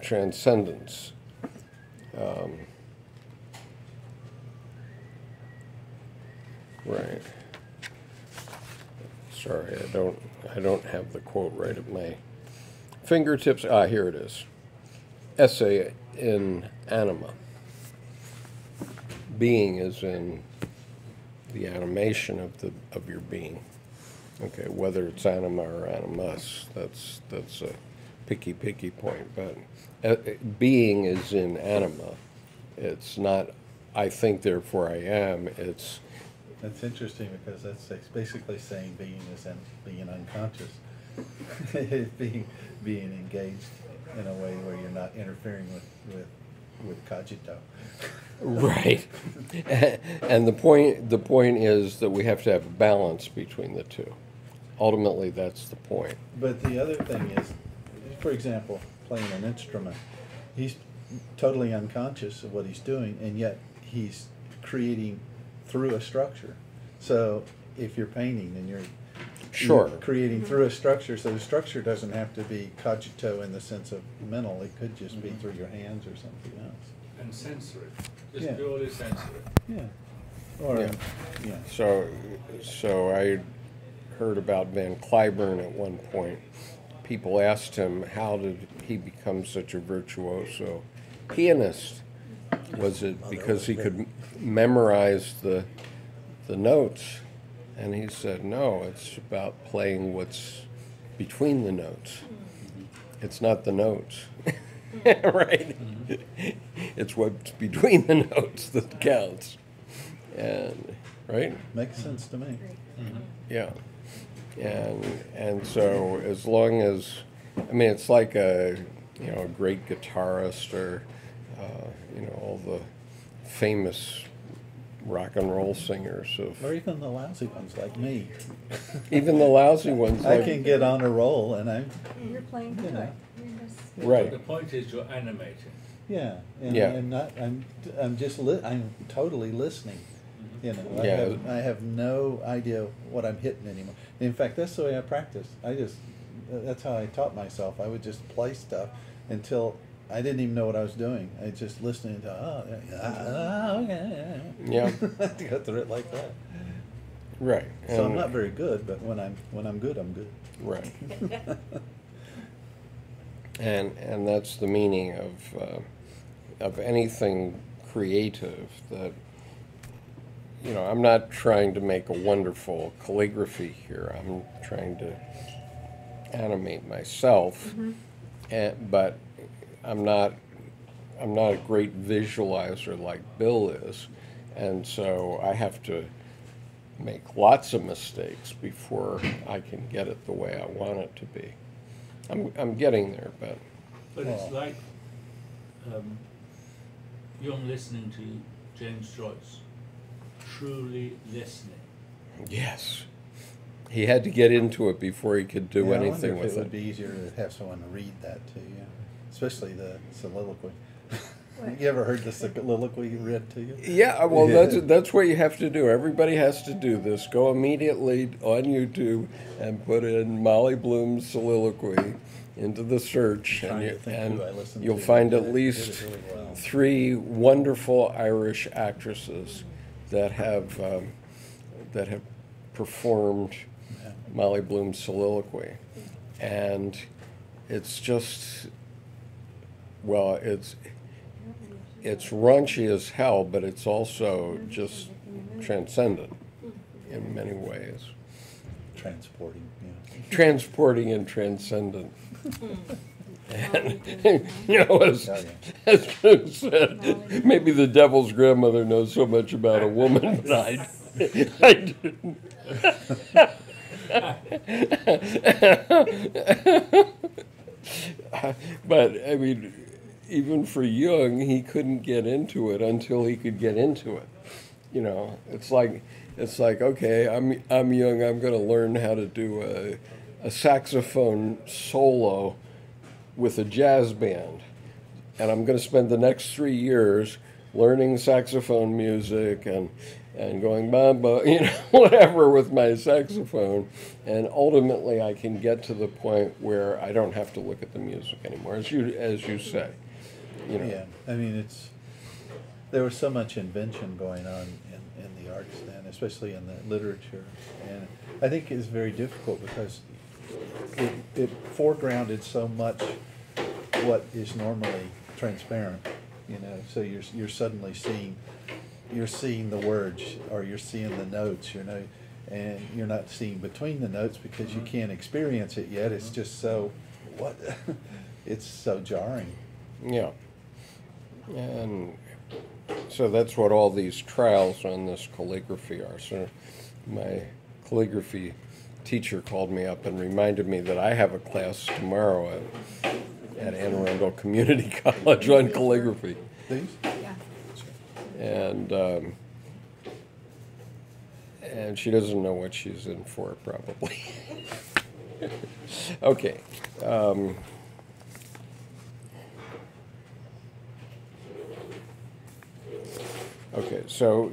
transcendence. Right. Sorry, I don't have the quote right at my fingertips. Ah, here it is. Essay in Anima. Being is in the animation of the your being. Okay, whether it's anima or animus, that's a picky point. But being is in anima. It's not I think therefore I am. It's that's interesting because that's basically saying being is being unconscious, being engaged in a way where you're not interfering with cogito. Right, and the point is that we have to have a balance between the two. Ultimately, that's the point. But the other thing is, for example, playing an instrument, he's totally unconscious of what he's doing, and yet he's creating through a structure. So if you're painting, then you're sure creating through a structure. So the structure doesn't have to be cogito in the sense of mental. It could just be through your hands or something else. And sensory, just purely sensory. Yeah. Or, yeah. So I heard about Van Cliburn at one point. People asked him, how did he become such a virtuoso pianist? Was it because he could memorize the notes? And he said, no, it's about playing what's between the notes. It's not the notes. Right? It's what's between the notes that counts. And right? Makes sense to me. Yeah. And so as long as, I mean, it's like a great guitarist or all the famous rock and roll singers of, or even the lousy ones like me. Even the lousy ones. I can get on a roll and I'm. You're playing guitar. Right. The point is you're animating. Yeah. And yeah. I'm totally listening. You know, yeah. I have no idea what I'm hitting anymore. In fact, that's the way I practice. That's how I taught myself. I would just play stuff until I didn't even know what I was doing. I was just listening to, okay. Yeah. Go through it like that. Right. So I'm not very good, but when I'm good, I'm good. Right. And that's the meaning of anything creative. That, you know, I'm not trying to make a wonderful calligraphy here. I'm trying to animate myself, but I'm not a great visualizer like Bill is, and so I have to make lots of mistakes before I can get it the way I want it to be. I'm getting there, but it's like Jung listening to James Joyce, truly listening. Yes, he had to get into it before he could do anything with it. I wonder if it would be easier to have someone read that to you, especially the soliloquy. You ever heard the soliloquy read to you? Yeah, well, that's what you have to do. Everybody has to do this. Go immediately on YouTube and put in Molly Bloom's soliloquy into the search, and you'll find at least three wonderful Irish actresses that have performed Molly Bloom's soliloquy, and it's just, well, it's raunchy as hell, but it's also just transcendent in many ways. Transporting, yeah. Transporting and transcendent. And, you know, as Jung said, maybe the devil's grandmother knows so much about a woman, but I didn't. But, I mean, even for Jung, he couldn't get into it until he could get into it. You know, it's like okay, I'm Jung. I'm going to learn how to do a saxophone solo with a jazz band, and I'm going to spend the next 3 years learning saxophone music and and going bamba, you know, whatever with my saxophone. And ultimately I can get to the point where I don't have to look at the music anymore, as you say. You know. Yeah, I mean, it's, there was so much invention going on in the arts then, especially in the literature. And I think it's very difficult because it foregrounded so much what is normally transparent, you know, so you're suddenly seeing, you're seeing the words, or you're seeing the notes, you know, and you're not seeing between the notes because you can't experience it yet. It's just so, what, it's so jarring. Yeah. And so that's what all these trials on this calligraphy are. So my calligraphy teacher called me up and reminded me that I have a class tomorrow at Anne Arundel Community College on calligraphy. These? Yeah. And she doesn't know what she's in for, probably. Okay. Okay, so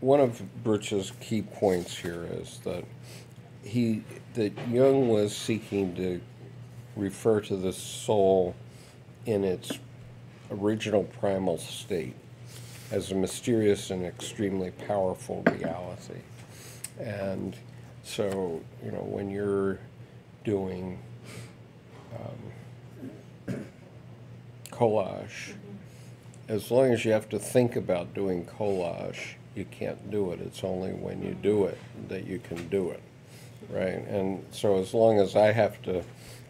one of Brutsche's key points here is that that Jung was seeking to refer to the soul in its original primal state as a mysterious and extremely powerful reality. And so, you know, when you're doing collage, as long as you have to think about doing collage, you can't do it. It's only when you do it that you can do it, right? And so as long as I have to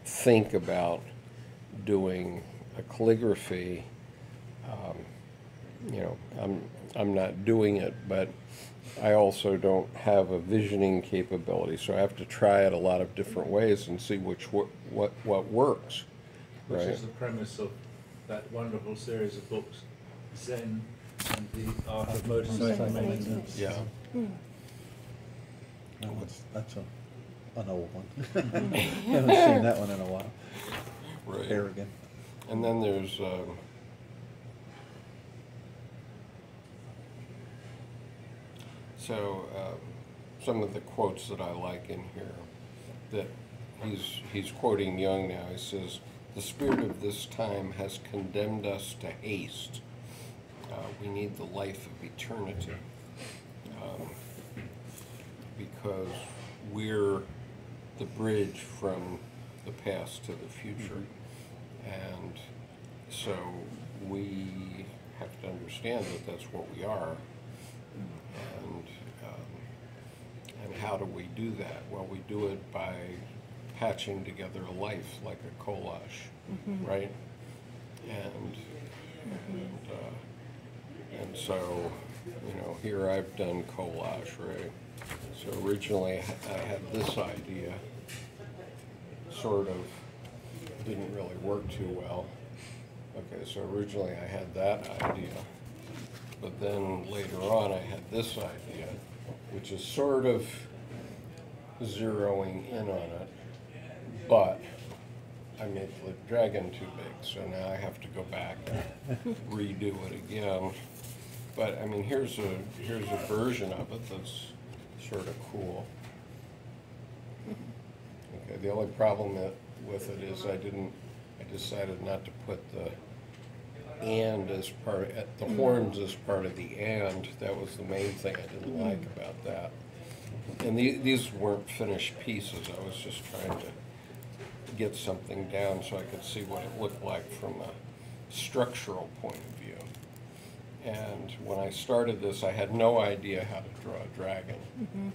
think about doing a calligraphy, you know, I'm not doing it, but I also don't have a visioning capability, so I have to try it a lot of different ways and see what works. Right? Which is the premise of that wonderful series of books, Zen and the Art of Motorcycle Maintenance. Yeah. Mm. That's an old one. I haven't seen that one in a while. Right. Arrogant. And then there's some of the quotes that I like in here that he's quoting Jung now. He says, "The spirit of this time has condemned us to haste. We need the life of eternity because we're the bridge from the past to the future, and so we have to understand that that's what we are, and how do we do that? Well, we do it by patching together a life like a collage, right? And so, you know, here I've done collage, right? So originally I had this idea, sort of, didn't really work too well. Okay, so originally I had that idea, but then later on I had this idea, which is sort of zeroing in on it, but I made the dragon too big, so now I have to go back and redo it again. But I mean, here's a version of it that's sort of cool. Okay, the only problem with it is I decided not to put the and as part, the horns as part of the and. That was the main thing I didn't like about that. And these weren't finished pieces. I was just trying to get something down so I could see what it looked like from a structural point of view. And when I started this, I had no idea how to draw a dragon.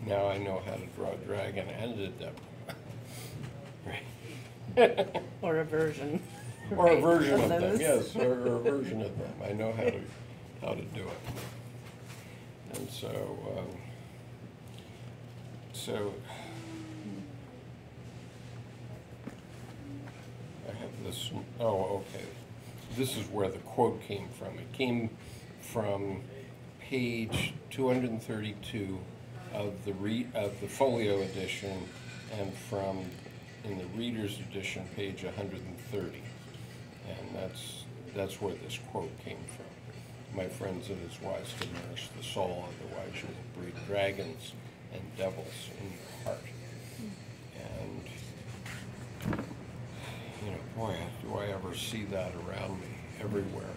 Now I know how to draw a dragon and a devil. Or a version. Or a version of them, yes, or a version of them. I know how to do it. And so, I have this, oh, okay. This is where the quote came from. It came from page 232 of the folio edition and from, in the reader's edition, page 130. And that's That's where this quote came from. "My friends, it is wise to nourish the soul, otherwise you will breed dragons and devils in your heart." And, you know, boy, do I ever see that around me, everywhere.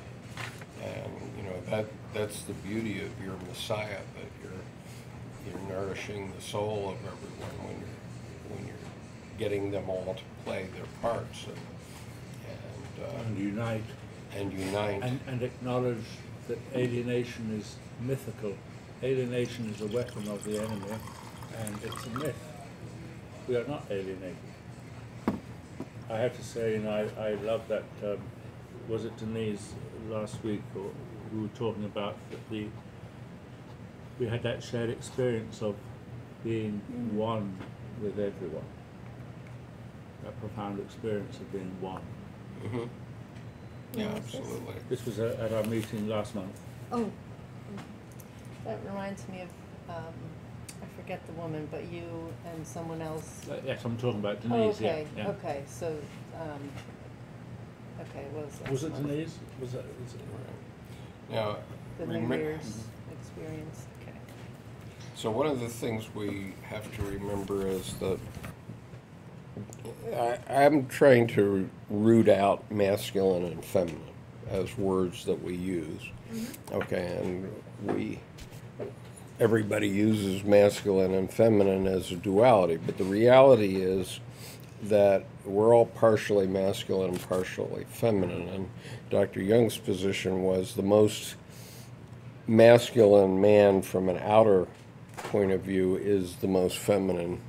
And, you know, that's the beauty of your Messiah, that you're nourishing the soul of everyone when you're getting them all to play their parts and unite. And unite. And acknowledge that alienation is mythical. Alienation is a weapon of the enemy, and it's a myth. We are not alienated. I have to say, and I love that, was it Denise last week, or we were talking about that we had that shared experience of being one with everyone. That profound experience of being one. Mm-hmm. Yeah, absolutely. This was at our meeting last month. Oh, that reminds me of, I forget the woman, but you and someone else. Yes, I'm talking about Denise. Oh, okay, yeah. Okay, so, okay, what was that? Was it one? Denise? Was that, was it? Now, the New Year's experience, okay. So one of the things we have to remember is that I'm trying to root out masculine and feminine as words that we use. Okay, and everybody uses masculine and feminine as a duality, but the reality is that we're all partially masculine and partially feminine, and Dr. Jung's position was the most masculine man from an outer point of view is the most feminine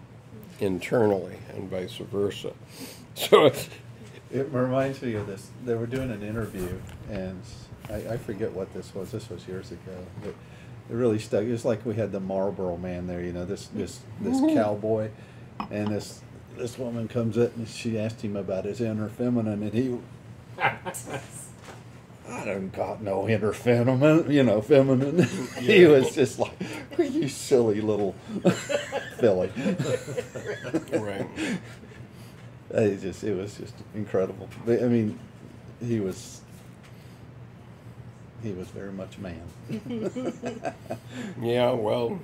internally, and vice versa. So it reminds me of this. They were doing an interview, and I forget what this was. This was years ago. But it really stuck. It's like we had the Marlboro Man there, you know, this cowboy, and this woman comes up and she asked him about his inner feminine, and he, I don't got no inner feminine, you know, feminine. Yeah. He was just like, you silly little filly. Right. It was just incredible. I mean, he was very much a man. Yeah, well,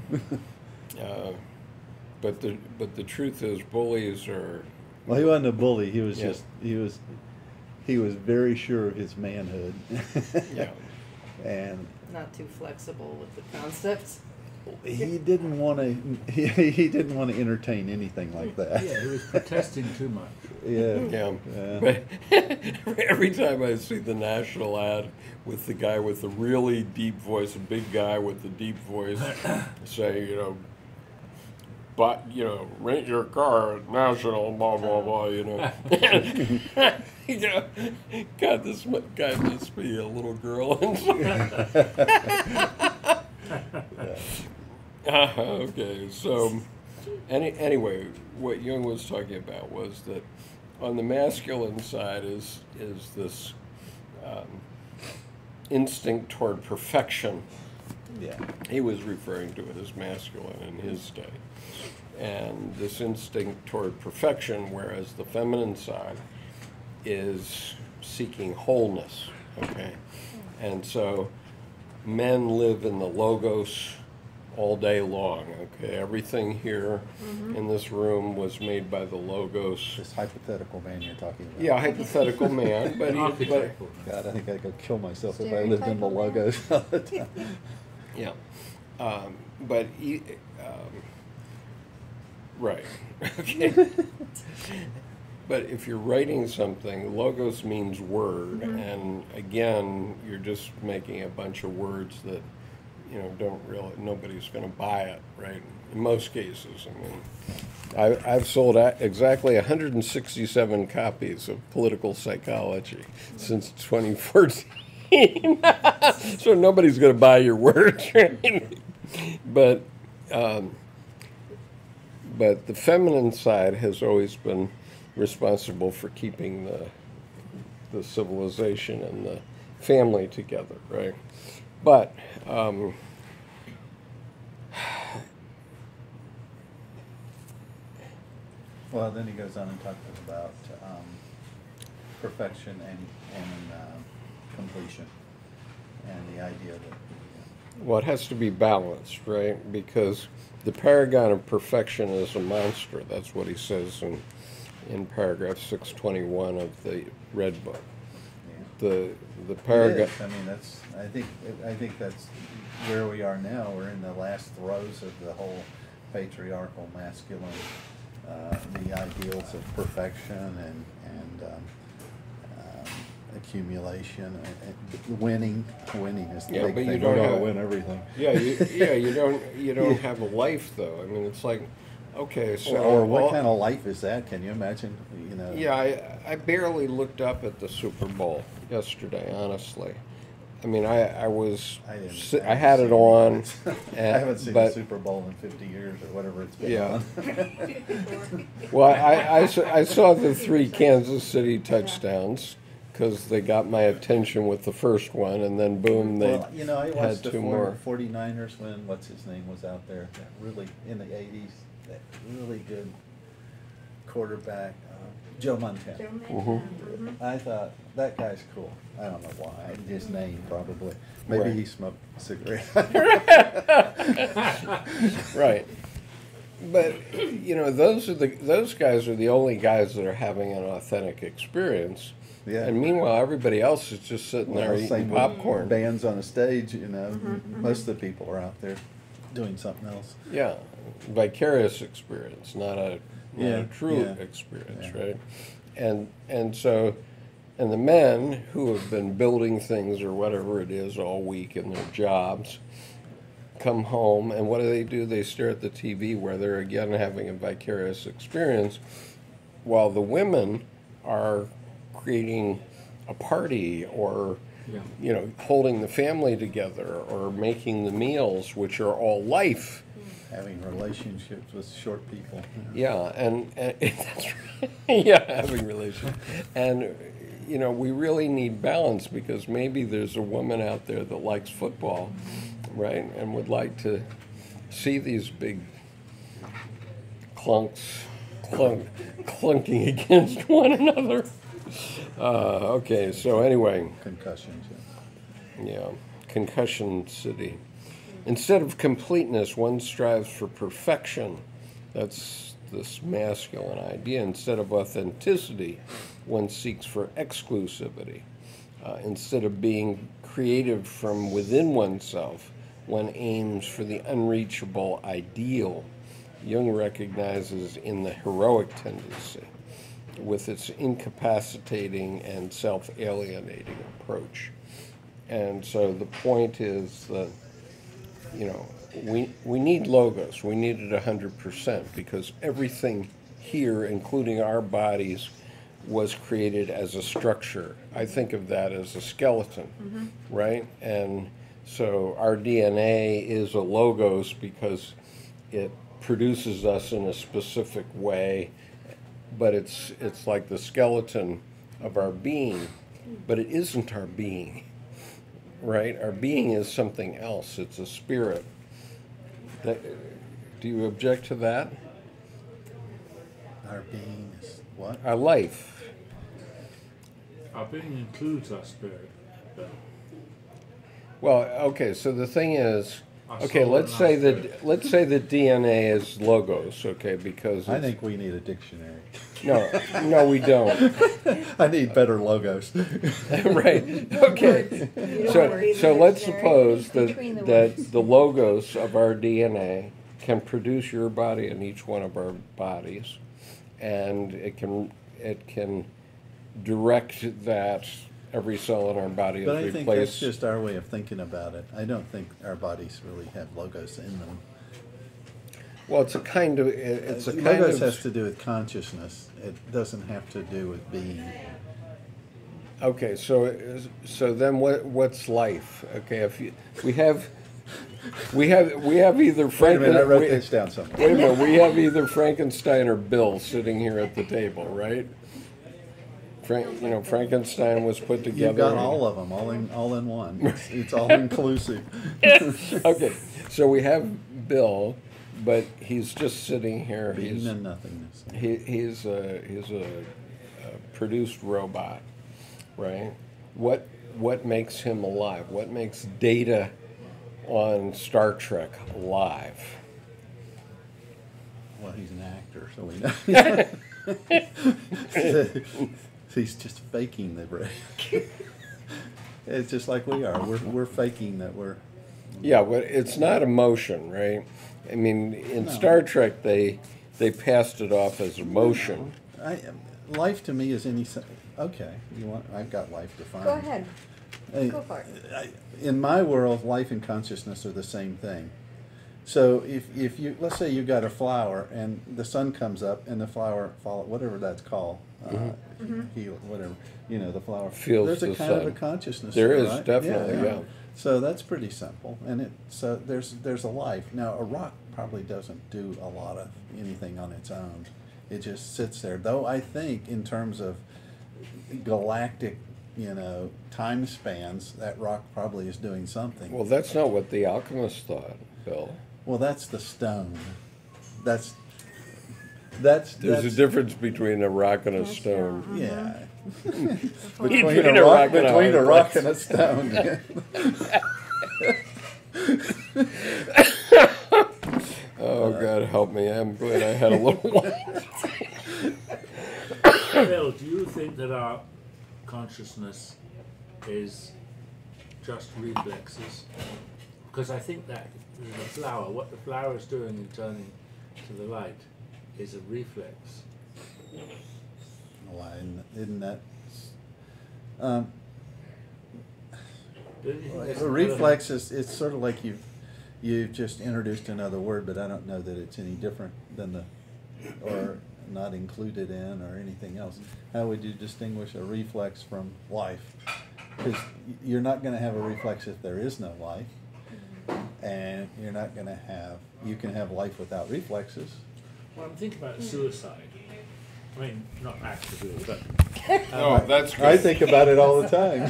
but the truth is, bullies are. Well, he wasn't a bully. He was just very sure of his manhood. Yeah, and not too flexible with the concepts. He didn't want to entertain anything like that. Yeah, he was protesting too much. But every time I see the national ad with the guy with the really deep voice, a big guy with the deep voice, say, you know, but you know, rent your car at National, blah blah blah, you know. You know, God, this guy must be a little girl. Okay, so anyway, what Jung was talking about was that on the masculine side is this instinct toward perfection. Yeah, he was referring to it as masculine in his day, and this instinct toward perfection, whereas the feminine side is seeking wholeness. Okay, and so men live in the logos all day long. Okay, everything here in this room was made by the logos. This hypothetical man you're talking about. Yeah, hypothetical man. But God, I think I'd go kill myself if I lived in the logos all the time. Yeah, right. Okay. But if you're writing something, logos means word, and again, you're just making a bunch of words that, you know, don't really, nobody's going to buy it, right? In most cases, I mean, I've sold exactly 167 copies of Political Psychology since 2014. So nobody's going to buy your words, right? But the feminine side has always been responsible for keeping the civilization and the family together, right? But well, then he goes on and talks about perfection and completion, and the idea that... Well, it has to be balanced, right? Because the paragon of perfection is a monster. That's what he says in paragraph 621 of the Red Book. Yeah. The paragon. I mean, that's. I think that's where we are now. We're in the last throes of the whole patriarchal, masculine, the ideals of perfection and accumulation, and winning is the big thing. But you don't have to win everything. Yeah, you don't have a life though. I mean, it's like, okay, so or what kind of life is that? Can you imagine? You know. Yeah, I barely looked up at the Super Bowl yesterday, honestly. I mean, I had it on. I haven't seen the Super Bowl in 50 years or whatever it's been. Yeah. Well, I saw the 3 Kansas City touchdowns because they got my attention with the first one, and then boom, they I watched had two more. 49ers when what's his name was out there. That really in the 80s, that really good quarterback. Joe Montana. Mm-hmm. I thought, that guy's cool. I don't know why. His name, probably. Maybe he smoked a cigarette. Right. But, you know, those guys are the only guys that are having an authentic experience. Yeah. And meanwhile, everybody else is just sitting there eating popcorn. Bands on a stage, you know. Mm-hmm. Most of the people are out there doing something else. Yeah. Vicarious experience, not a... a true experience, right? And so, and the men who have been building things or whatever it is all week in their jobs come home, and what do? They stare at the TV where they're again having a vicarious experience, while the women are creating a party or, you know, holding the family together or making the meals, which are all life. Having relationships with short people. You know. Yeah, and that's right. Yeah, having relationships. And, you know, we really need balance because maybe there's a woman out there that likes football, right, and would like to see these big clunking against one another. Okay, so anyway. Concussions. Yeah, Concussion City. Instead of completeness, one strives for perfection. That's this masculine idea. Instead of authenticity, one seeks for exclusivity. Instead of being creative from within oneself, one aims for the unreachable ideal. Jung recognizes in the heroic tendency, with its incapacitating and self-alienating approach. And so the point is that, you know, we need logos. We need it 100% because everything here, including our bodies, was created as a structure. I think of that as a skeleton, right? And so our DNA is a logos because it produces us in a specific way, but it's like the skeleton of our being, but it isn't our being. Right? Our being is something else. It's a spirit. That, do you object to that? Our being is what? Our life. Our being includes our spirit. Though. Well, okay, so the thing is, okay, let's say that DNA is logos, okay, because I think we need a dictionary. No, we don't. I need better logos. Right. Okay. So let's suppose that the logos of our DNA can produce your body and each one of our bodies, and it can direct that every cell in our body. But I think that's just our way of thinking about it. I don't think our bodies really have logos in them. Well, it's a kind of... Logos has to do with consciousness. It doesn't have to do with being. Okay, so then what's life? Okay, we have either Frankenstein... I wrote this down somewhere. Wait a minute, we have either Frankenstein or Bill sitting here at the table, right? Frankenstein was put together. You've got all of them, all in one. It's all inclusive. Okay, so we have Bill, but he's just sitting here. Being in nothingness. He's a produced robot, right? What what makes him alive? What makes Data on Star Trek alive? Well, he's an actor, so we know. So he's just faking the break. It's just like we are. We're faking that we're... Yeah, but it's not emotion, right? I mean, in Star Trek, they passed it off as emotion. Life to me is any... Okay, you want? I've got life defined. Go ahead. Go for it. In my world, life and consciousness are the same thing. So if you, let's say you've got a flower and the sun comes up and the flower falls, whatever that's called, whatever, you know, the flower feels. There's a kind of a consciousness. There is, right? Definitely, yeah. So that's pretty simple, and so there's a life. Now a rock probably doesn't do a lot of anything on its own. It just sits there. Though I think in terms of galactic, you know, time spans, that rock probably is doing something. Well, that's not what the alchemists thought, Bill. Well, that's the stone. There's a difference between a rock and a stone. Yeah. Between a rock and a stone. Oh, God help me. I'm glad I had a little while. Bill, do you think that our consciousness is just reflexes? Because I think that the flower, what the flower is doing in turning to the light is a reflex. Why isn't that? A reflex is, it's sort of like you've just introduced another word, but I don't know that it's any different than the, or not included in, or anything else. How would you distinguish a reflex from life? Because you're not going to have a reflex if there is no life. And you're not going to have, you can have life without reflexes. Well, I'm thinking about suicide. I mean, not actively, but... oh, that's great. I think about it all the time.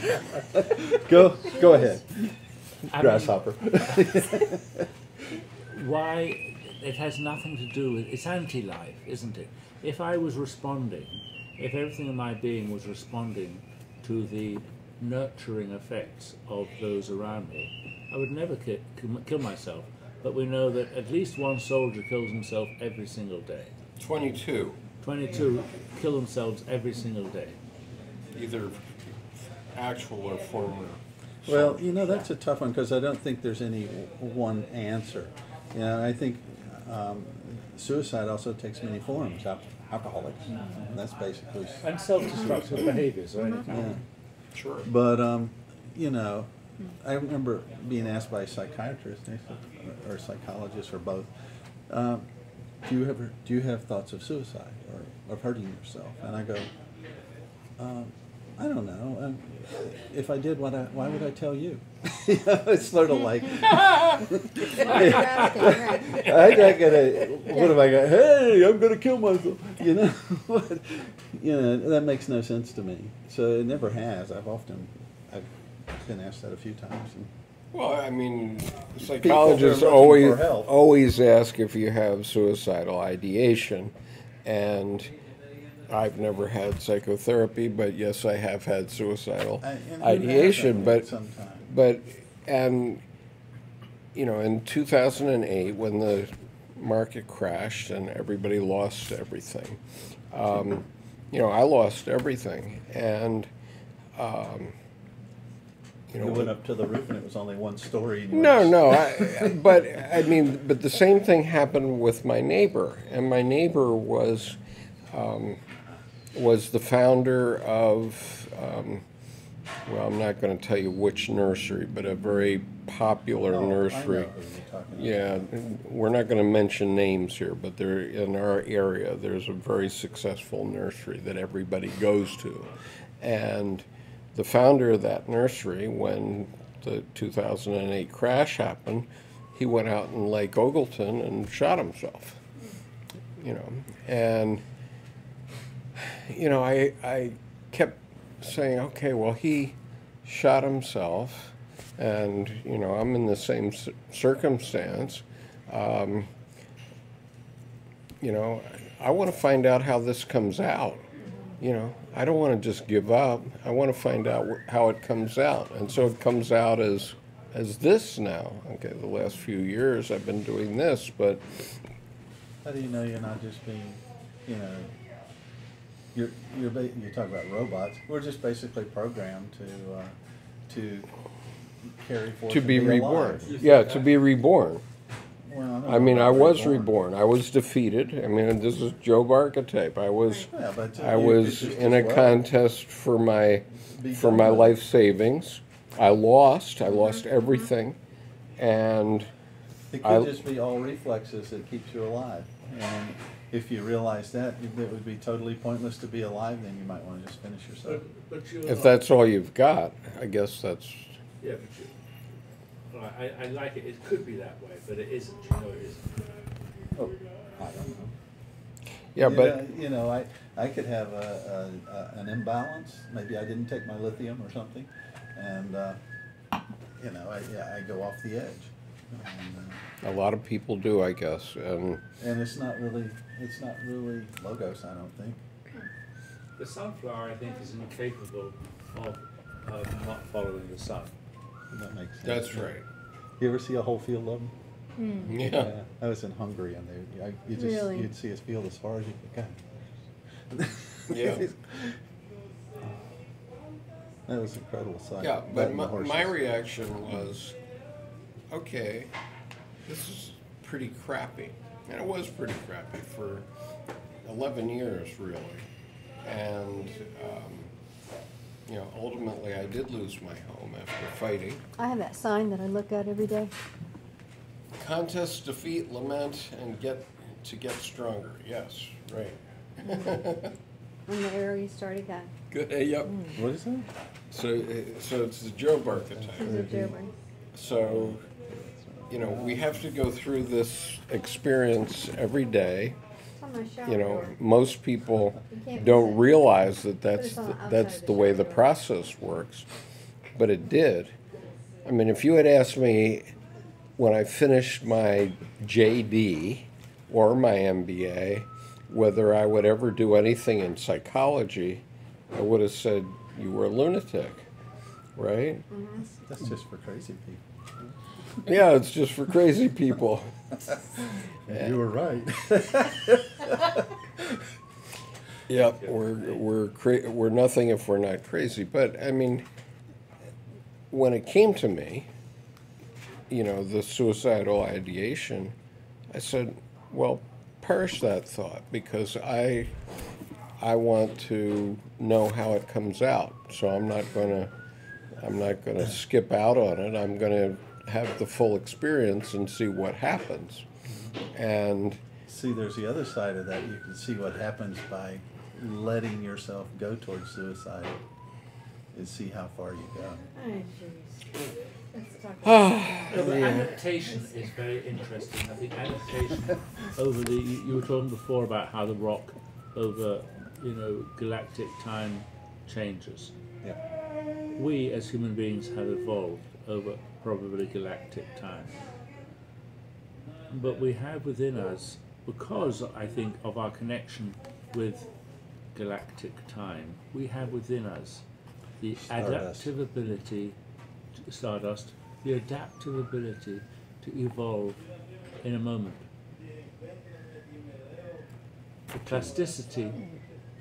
Go ahead, Grasshopper. Why, it has nothing to do with, it's anti-life, isn't it? If I was responding, if everything in my being was responding to the nurturing effects of those around me, I would never kill myself, but we know that at least one soldier kills himself every single day. 22. 22 kill themselves every single day. Either actual or former. Well, you know, that's a tough one, because I don't think there's any one answer. You know, I think suicide also takes many forms. Alcoholics, that's basically... And self-destructive behaviors, right? Yeah. Sure. But, you know... I remember being asked by a psychiatrist or a psychologist or both, do you have thoughts of suicide or of hurting yourself? And I go, I don't know. If I did, why would I tell you? It's sort of like, I'm not gonna. What am I going? Hey, I'm gonna kill myself. You know, you know, that makes no sense to me. So it never has. I've been asked that a few times. Well, I mean, psychologists always ask if you have suicidal ideation, and I've never had psychotherapy, but yes, I have had suicidal ideation. And you know, in 2008, when the market crashed and everybody lost everything, you know, I lost everything, and. You know, it went up to the roof and it was only one story. But the same thing happened with my neighbor, and my neighbor was the founder of, well, I'm not going to tell you which nursery, but a very popular nursery. Yeah, we're not going to mention names here, but they're in our area. There's a very successful nursery that everybody goes to, and. The founder of that nursery, when the 2008 crash happened, he went out in Lake Ogleton and shot himself. You know, and you know, I kept saying, okay, well, he shot himself, and you know, I'm in the same circumstance. You know, I want to find out how this comes out. you know, I don't want to just give up. I want to find out how it comes out. And so it comes out as this now. Okay, the last few years I've been doing this, but... How do you know you're not just being, you know, you're talking about robots. We're just basically programmed to carry forth. To be reborn. Yeah, to be reborn. Well, I mean, I was reborn. I was defeated. I mean, this is Job archetype. I was in a contest for my life savings. I lost. I lost everything, and it could just be all reflexes that keeps you alive. And if you realize that, it would be totally pointless to be alive. Then you might want to just finish yourself. But you know, if that's all you've got, I guess that's. Yeah, but you, I like it. It could be that way, but it isn't. You know, it isn't. Oh, I don't know. Yeah, you know, I could have an imbalance. Maybe I didn't take my lithium or something, and you know, I go off the edge. And, a lot of people do, I guess. And it's not really logos, I don't think. The sunflower, I think, is incapable of not following the sun. That makes sense. That's right. You ever see a whole field of them? Mm. Yeah. I was in Hungary, and you'd see his field as far as you could go. Yeah. That was an incredible sight. Yeah, but my reaction was, okay, this is pretty crappy, and it was pretty crappy for 11 years, really, and. You know, ultimately, I did lose my home after fighting. I have that sign that I look at every day. Contest, defeat, lament, and get stronger. Yes, right. I'm the area you started that. Good. Yep. Mm. What is that? So it's the Job archetype. So, you know, we have to go through this experience every day. You know, most people don't realize that that's the way the process works, but it did. I mean, if you had asked me when I finished my JD or my MBA whether I would ever do anything in psychology, I would have said you were a lunatic, right? That's just for crazy people. Yeah, it's just for crazy people. Yeah. You were right. Yep, we're nothing if we're not crazy. But I mean, when it came to me, you know, the suicidal ideation, I said, well, perish that thought, because I want to know how it comes out. So I'm not gonna skip out on it. I'm gonna have the full experience and see what happens. And see, there's the other side of that. You can see what happens by letting yourself go towards suicide and see how far you go. Adaptation is very interesting. I think adaptation over the, you were talking before about how the rock over, you know, galactic time changes. Yeah. We as human beings have evolved over probably galactic time. But we have within us, because I think of our connection with galactic time, we have within us the adaptive ability, the adaptive ability to evolve in a moment. The plasticity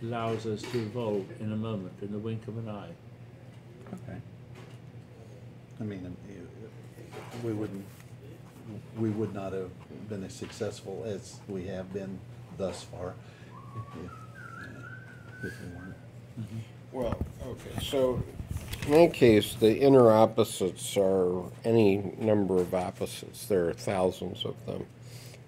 allows us to evolve in a moment, in the wink of an eye. Okay. I mean, we would not have been as successful as we have been thus far if we weren't. Mm-hmm. Well, okay, so in any case, the inner opposites are any number of opposites. There are thousands of them.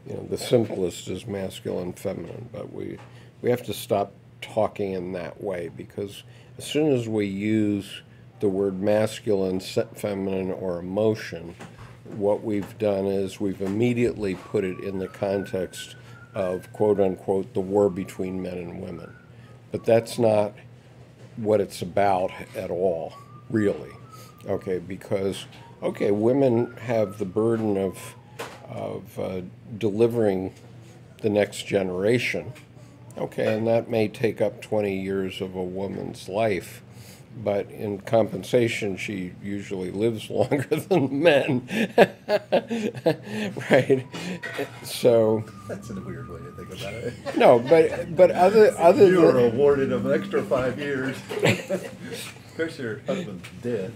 You know, the simplest is masculine, feminine, but we have to stop talking in that way, because as soon as we use the word masculine, feminine, or emotion, what we've done is we've immediately put it in the context of, quote unquote, the war between men and women. But that's not what it's about at all, really. Okay, because, okay, women have the burden of delivering the next generation, Okay, and that may take up 20 years of a woman's life, but in compensation, she usually lives longer than men. Right? So that's a weird way to think about it. No, but other you were awarded an extra 5 years. Of course, your husband's dead.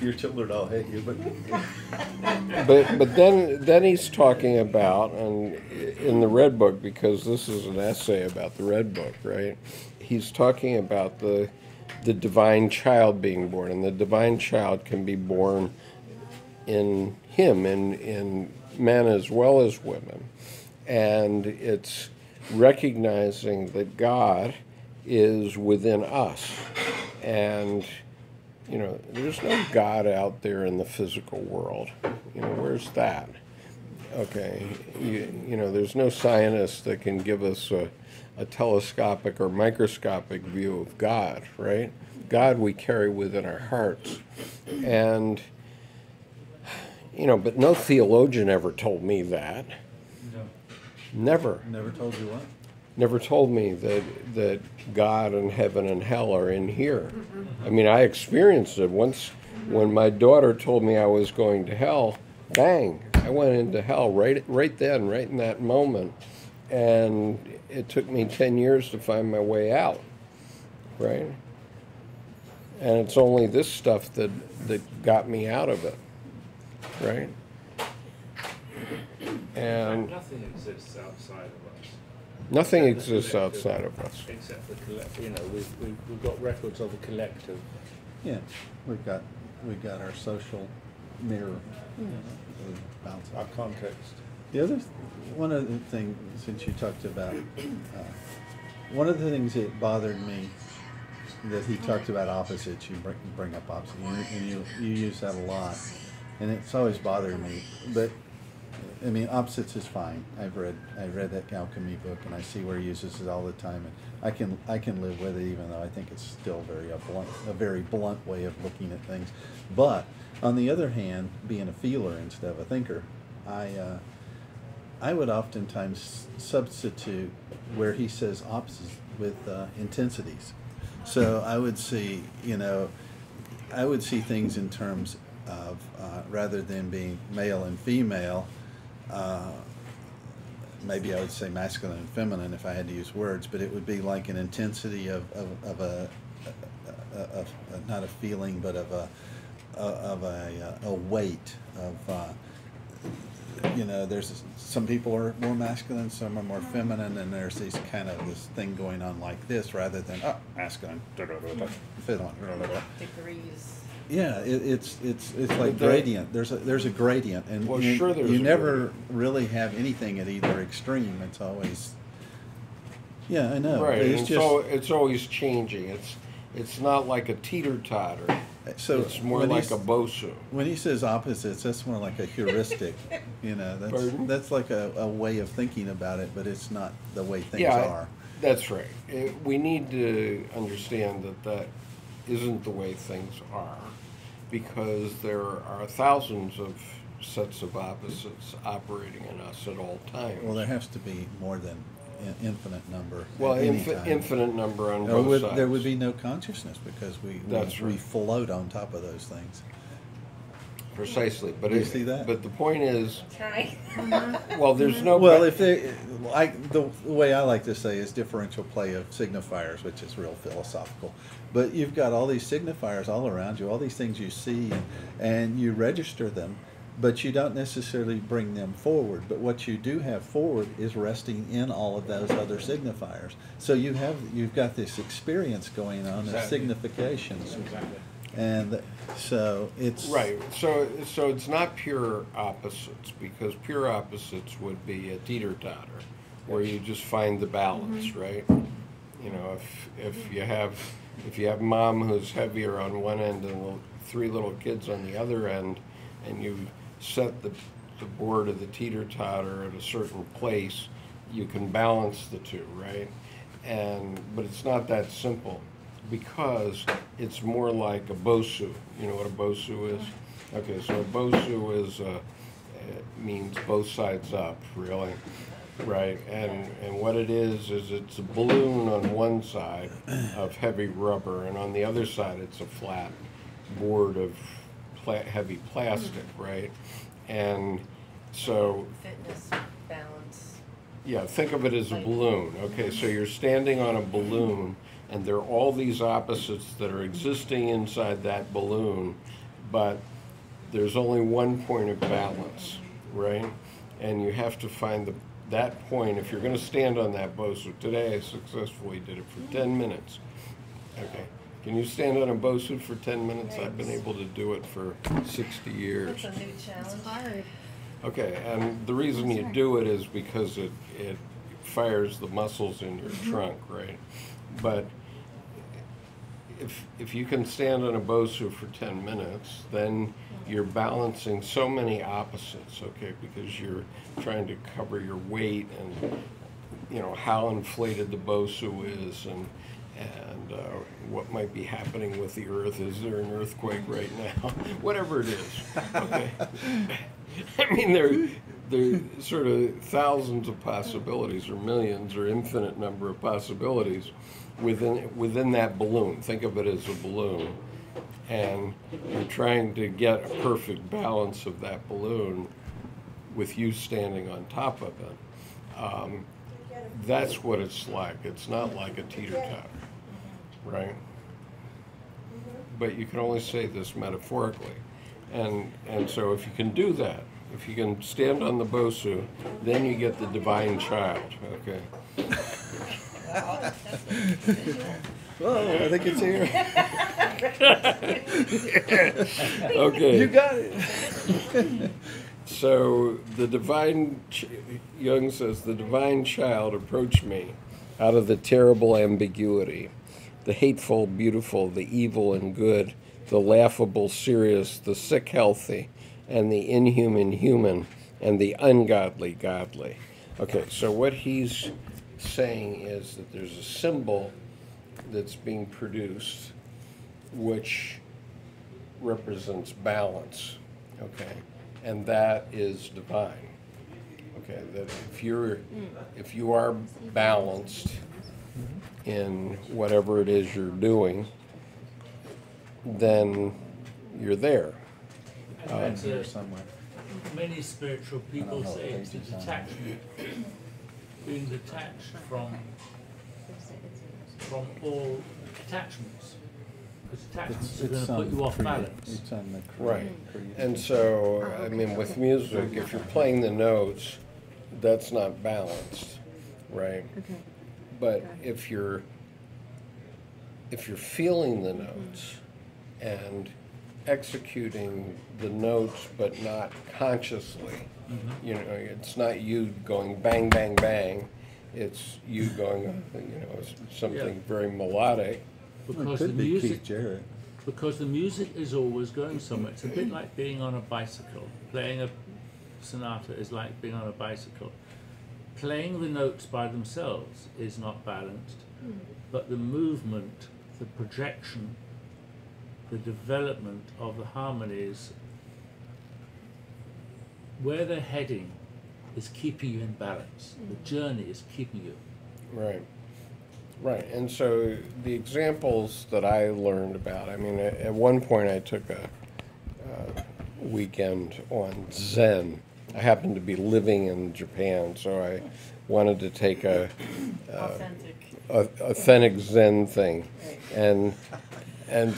Your children all hate you, but then he's talking about, and in the Red Book, because this is an essay about the Red Book, right? He's talking about the divine child being born, and the divine child can be born in him, in men as well as women, and it's recognizing that God is within us. And, you know, there's no God out there in the physical world. You know, where's that? Okay, you know, there's no scientist that can give us a telescopic or microscopic view of God, right? God we carry within our hearts. And, you know, but no theologian ever told me that. No. Never. Never told you what? Never told me that God and heaven and hell are in here. I mean, I experienced it once when my daughter told me I was going to hell. Bang! I went into hell right then, right in that moment, and it took me 10 years to find my way out. Right? And it's only this stuff that got me out of it. Right? And nothing exists outside of us. Nothing exists outside of us. Except the collective. You know, we've got records of the collective. Yeah, we've got our social mirror. Yeah. We bounce our context. The other one of the things, since you talked about, one of the things that bothered me that he talked about opposites. You bring up opposites, and you use that a lot, and it's always bothered me, but. I mean, opposites is fine. I read that alchemy book, and I see where he uses it all the time, and I can live with it, even though I think it's still a very blunt way of looking at things. But on the other hand, being a feeler instead of a thinker, I would oftentimes substitute where he says opposites with intensities. So I would see, you know, things in terms of rather than being male and female. Maybe I would say masculine and feminine if I had to use words, but it would be like an intensity of a not a feeling, but of a weight of you know. There's some people are more masculine, some are more feminine, and there's these kind of this thing going on like this rather than masculine, feminine, degrees. Yeah, it's like gradient. There's a gradient, and well, you never really have anything at either extreme. It's always, yeah, I know. Right, it's just, so it's always changing. It's not like a teeter-totter. So it's more like a BOSU. When he says opposites, that's more like a heuristic. You know, that's like a way of thinking about it, but it's not the way things are. That's right. We need to understand that isn't the way things are, because there are thousands of sets of opposites operating in us at all times. Well, there has to be more than an infinite number. Well, infinite number on both sides. There would be no consciousness, because we float on top of those things. Precisely, but you see that. But the point is, well, there's no. Well, if they, the way I like to say is differential play of signifiers, which is real philosophical. But you've got all these signifiers all around you, all these things you see, and you register them, but you don't necessarily bring them forward. But what you do have forward is resting in all of those other signifiers. So you've got this experience going on of significations. Exactly. And so it's right. So it's not pure opposites, because pure opposites would be a teeter-totter, where you just find the balance, right? You know, if you have mom who's heavier on one end and three little kids on the other end, and you set the board of the teeter-totter at a certain place, you can balance the two, right? But it's not that simple, because it's more like a BOSU. You know what a BOSU is? Okay, so a BOSU means both sides up, really. Right, and what it is it's a balloon on one side of heavy rubber, and on the other side it's a flat board of heavy plastic, right? And so... Fitness, balance. Yeah, think of it as a balloon. Okay, so you're standing on a balloon, and there are all these opposites that are existing inside that balloon, but there's only one point of balance, right? And you have to find the that point, if you're going to stand on that BOSU. Today I successfully did it for 10 minutes. Okay, can you stand on a BOSU for 10 minutes? Thanks. I've been able to do it for 60 years. That's a new challenge. Hard. Okay, and the reason you do it is because it fires the muscles in your trunk, right? But if you can stand on a BOSU for 10 minutes, then you're balancing so many opposites, okay, because you're trying to cover your weight and, you know, how inflated the BOSU is and what might be happening with the earth. Is there an earthquake right now? Whatever it is, okay. I mean, there are sort of thousands of possibilities or millions or infinite number of possibilities within that balloon. Think of it as a balloon. And you're trying to get a perfect balance of that balloon with you standing on top of it. That's what it's like. It's not like a teeter-totter, right? But you can only say this metaphorically. And so if you can do that, if you can stand on the BOSU, then you get the divine child, okay? Wow. Whoa, I think it's here. Okay. You got it. So the divine, Jung says, the divine child approached me out of the terrible ambiguity, the hateful, beautiful, the evil and good, the laughable, serious, the sick, healthy, and the inhuman, human, and the ungodly, godly. Okay, so what he's saying is that there's a symbol that's being produced which represents balance, okay, and that is divine, okay, that if you are balanced in whatever it is you're doing, then you're there. That's there somewhere. Many spiritual people say it's a detachment, being detached from all attachments, because attachments are going to put you off balance. Right. And so, I mean, with music, if you're playing the notes, that's not balanced, right? Okay. But if you're feeling the notes and executing the notes, but not consciously, you know, it's not you going bang, bang, bang. It's you going, you know, something very melodic. Because the music, because the music is always going somewhere. It's a bit like being on a bicycle. Playing a sonata is like being on a bicycle. Playing the notes by themselves is not balanced, but the movement, the projection, the development of the harmonies, where they're heading, is keeping you in balance. The journey is keeping you. Right, right. And so the examples that I learned about, I mean, at one point I took a weekend on Zen. I happened to be living in Japan, so I wanted to take an authentic Zen thing. Right. And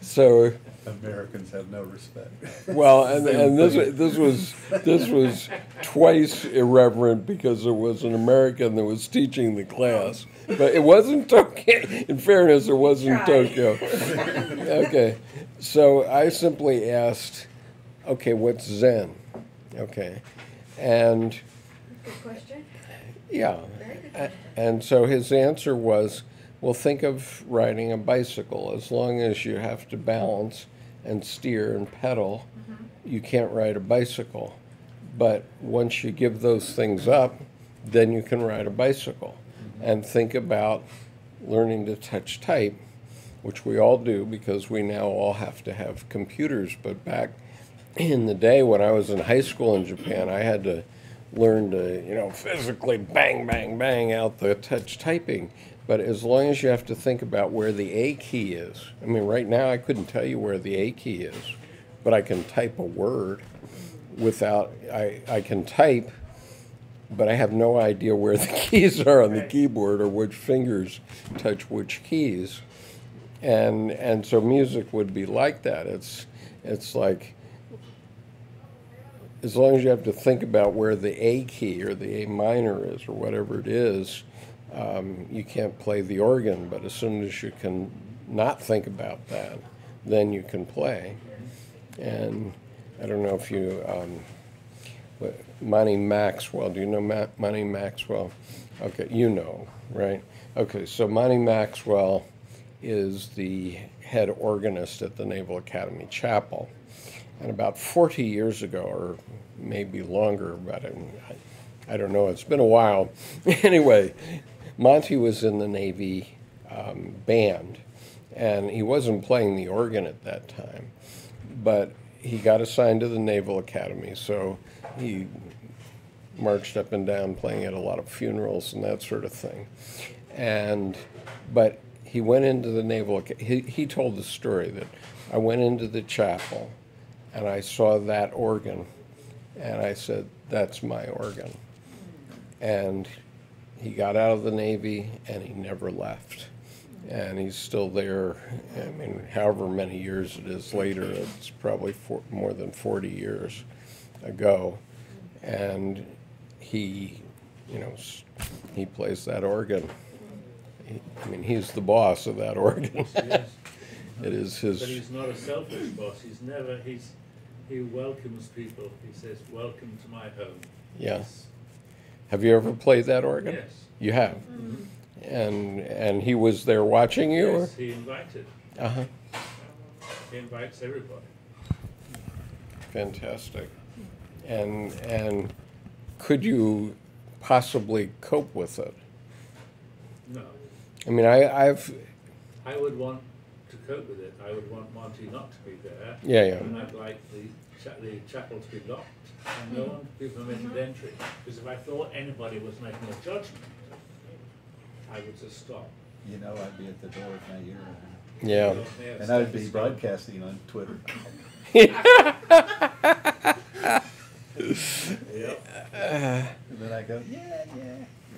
so Americans have no respect. Well, and this was twice irreverent because it was an American that was teaching the class, but it wasn't Tokyo. In fairness, it wasn't Tokyo. Okay, so I simply asked, "Okay, what's Zen?" Okay, and good question. Yeah, very good question. And so his answer was, well, think of riding a bicycle. As long as you have to balance and steer and pedal, you can't ride a bicycle. But once you give those things up, then you can ride a bicycle. And think about learning to touch type, which we all do because we now all have to have computers. But back in the day when I was in high school in Japan, I had to learn to, you know, physically bang, bang, bang out the touch typing. But as long as you have to think about where the A key is. I mean, right now I couldn't tell you where the A key is, but I can type a word without, I can type, but I have no idea where the keys are on the keyboard or which fingers touch which keys. And so music would be like that. It's like, as long as you have to think about where the A key or the A minor is or whatever it is, you can't play the organ. But as soon as you can not think about that, then you can play. And I don't know if you, Monty Maxwell, do you know Monty Maxwell? Okay, you know, right? Okay, so Monty Maxwell is the head organist at the Naval Academy Chapel. And about 40 years ago, or maybe longer, but I don't know, it's been a while. Anyway, Monty was in the Navy band, and he wasn't playing the organ at that time, but he got assigned to the Naval Academy, so he marched up and down playing at a lot of funerals and that sort of thing. But he went into the Naval Academy. He told the story that I went into the chapel, and I saw that organ, and I said, that's my organ. And he got out of the Navy, and he never left. And he's still there, I mean, however many years it is later, it's probably more than 40 years ago. And he, you know, he plays that organ. I mean, he's the boss of that organ. It is his. But he's not a selfish boss. He's never, he welcomes people. He says, welcome to my home. Yes. Have you ever played that organ? Yes. You have? Mm-hmm. And he was there watching you? Yes, he invited. Uh-huh. He invites everybody. Fantastic. And could you possibly cope with it? No. I mean, I would want to cope with it. I would want Monty not to be there. Yeah, yeah. And I'd like the chapel to be locked and no one to be permitted entry. Because if I thought anybody was making a judgment, I would just stop. You know, I'd be at the door if I hear it. Yeah. And I'd be broadcasting on Twitter. Yep. And then I go, yeah,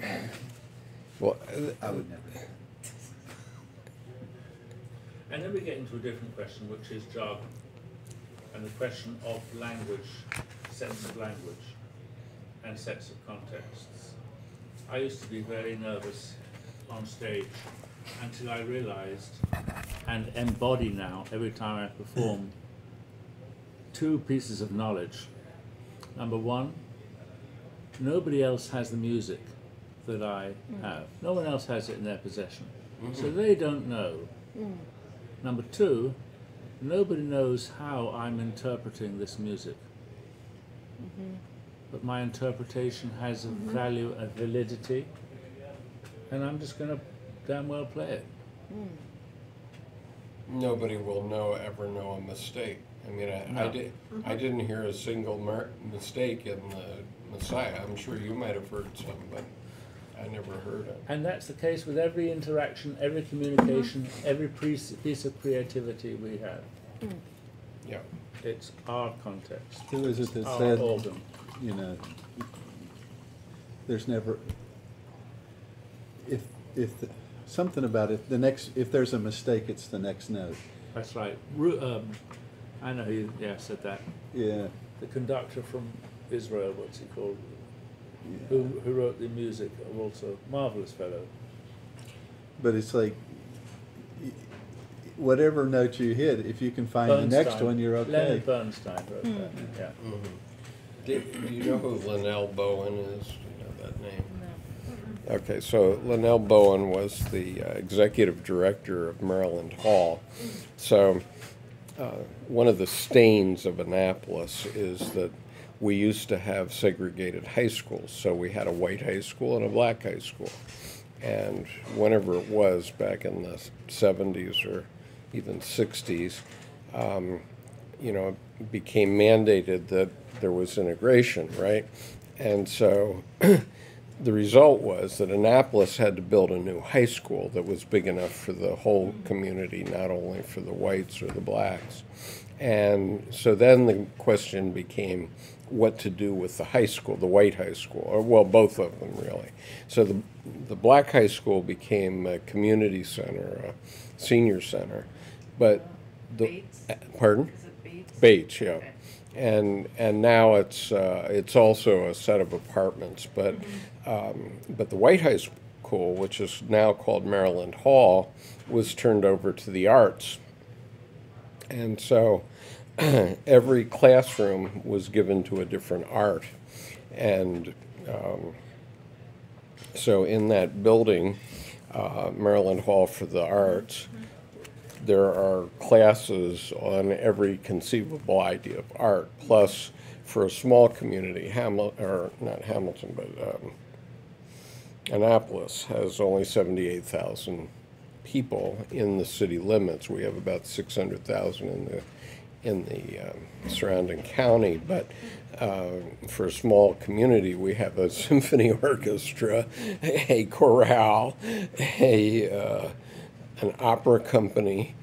yeah. Well, I would never. And then we get into a different question, which is jargon, and the question of language, sense of language, and sense of contexts. I used to be very nervous on stage until I realized and embody now, every time I perform, two pieces of knowledge. Number one, nobody else has the music that I have. No one else has it in their possession. So they don't know. Number two, nobody knows how I'm interpreting this music. But my interpretation has a value, a validity, and I'm just going to damn well play it. Nobody will ever know a mistake. I mean, I didn't hear a single mistake in the Messiah. I'm sure you might have heard some, but I never heard it. And that's the case with every interaction, every communication, every piece of creativity we have. Yeah. It's our context. Who is it that said, you know, there's never, something about it, if there's a mistake, it's the next note. That's right. I know who said that. Yeah. The conductor from Israel, what's he called? Yeah. Who wrote the music, also a marvelous fellow. But it's like, whatever note you hit, if you can find the next one, you're okay. Leonard Bernstein wrote that. Yeah. Do you know who Linell Bowen is? Do you know that name? No. Okay, so Linell Bowen was the executive director of Maryland Hall. So one of the stains of Annapolis is that we used to have segregated high schools. So we had a white high school and a black high school. And whenever it was back in the 70s or even 60s, you know, it became mandated that there was integration, right? And so the result was that Annapolis had to build a new high school that was big enough for the whole community, not only for the whites or the blacks. And so then the question became what to do with the high school, the white high school, or well, both of them really. So the black high school became a community center, a senior center, but the Bates? Pardon? Is it Bates? Bates, yeah. Okay. And now it's also a set of apartments, but the white high school, which is now called Maryland Hall, was turned over to the arts, and so every classroom was given to a different art, and so in that building, Maryland Hall for the Arts, there are classes on every conceivable idea of art, plus for a small community, Annapolis has only 78,000 people in the city limits. We have about 600,000 in the surrounding county, but for a small community, we have a symphony orchestra, a chorale, an opera company,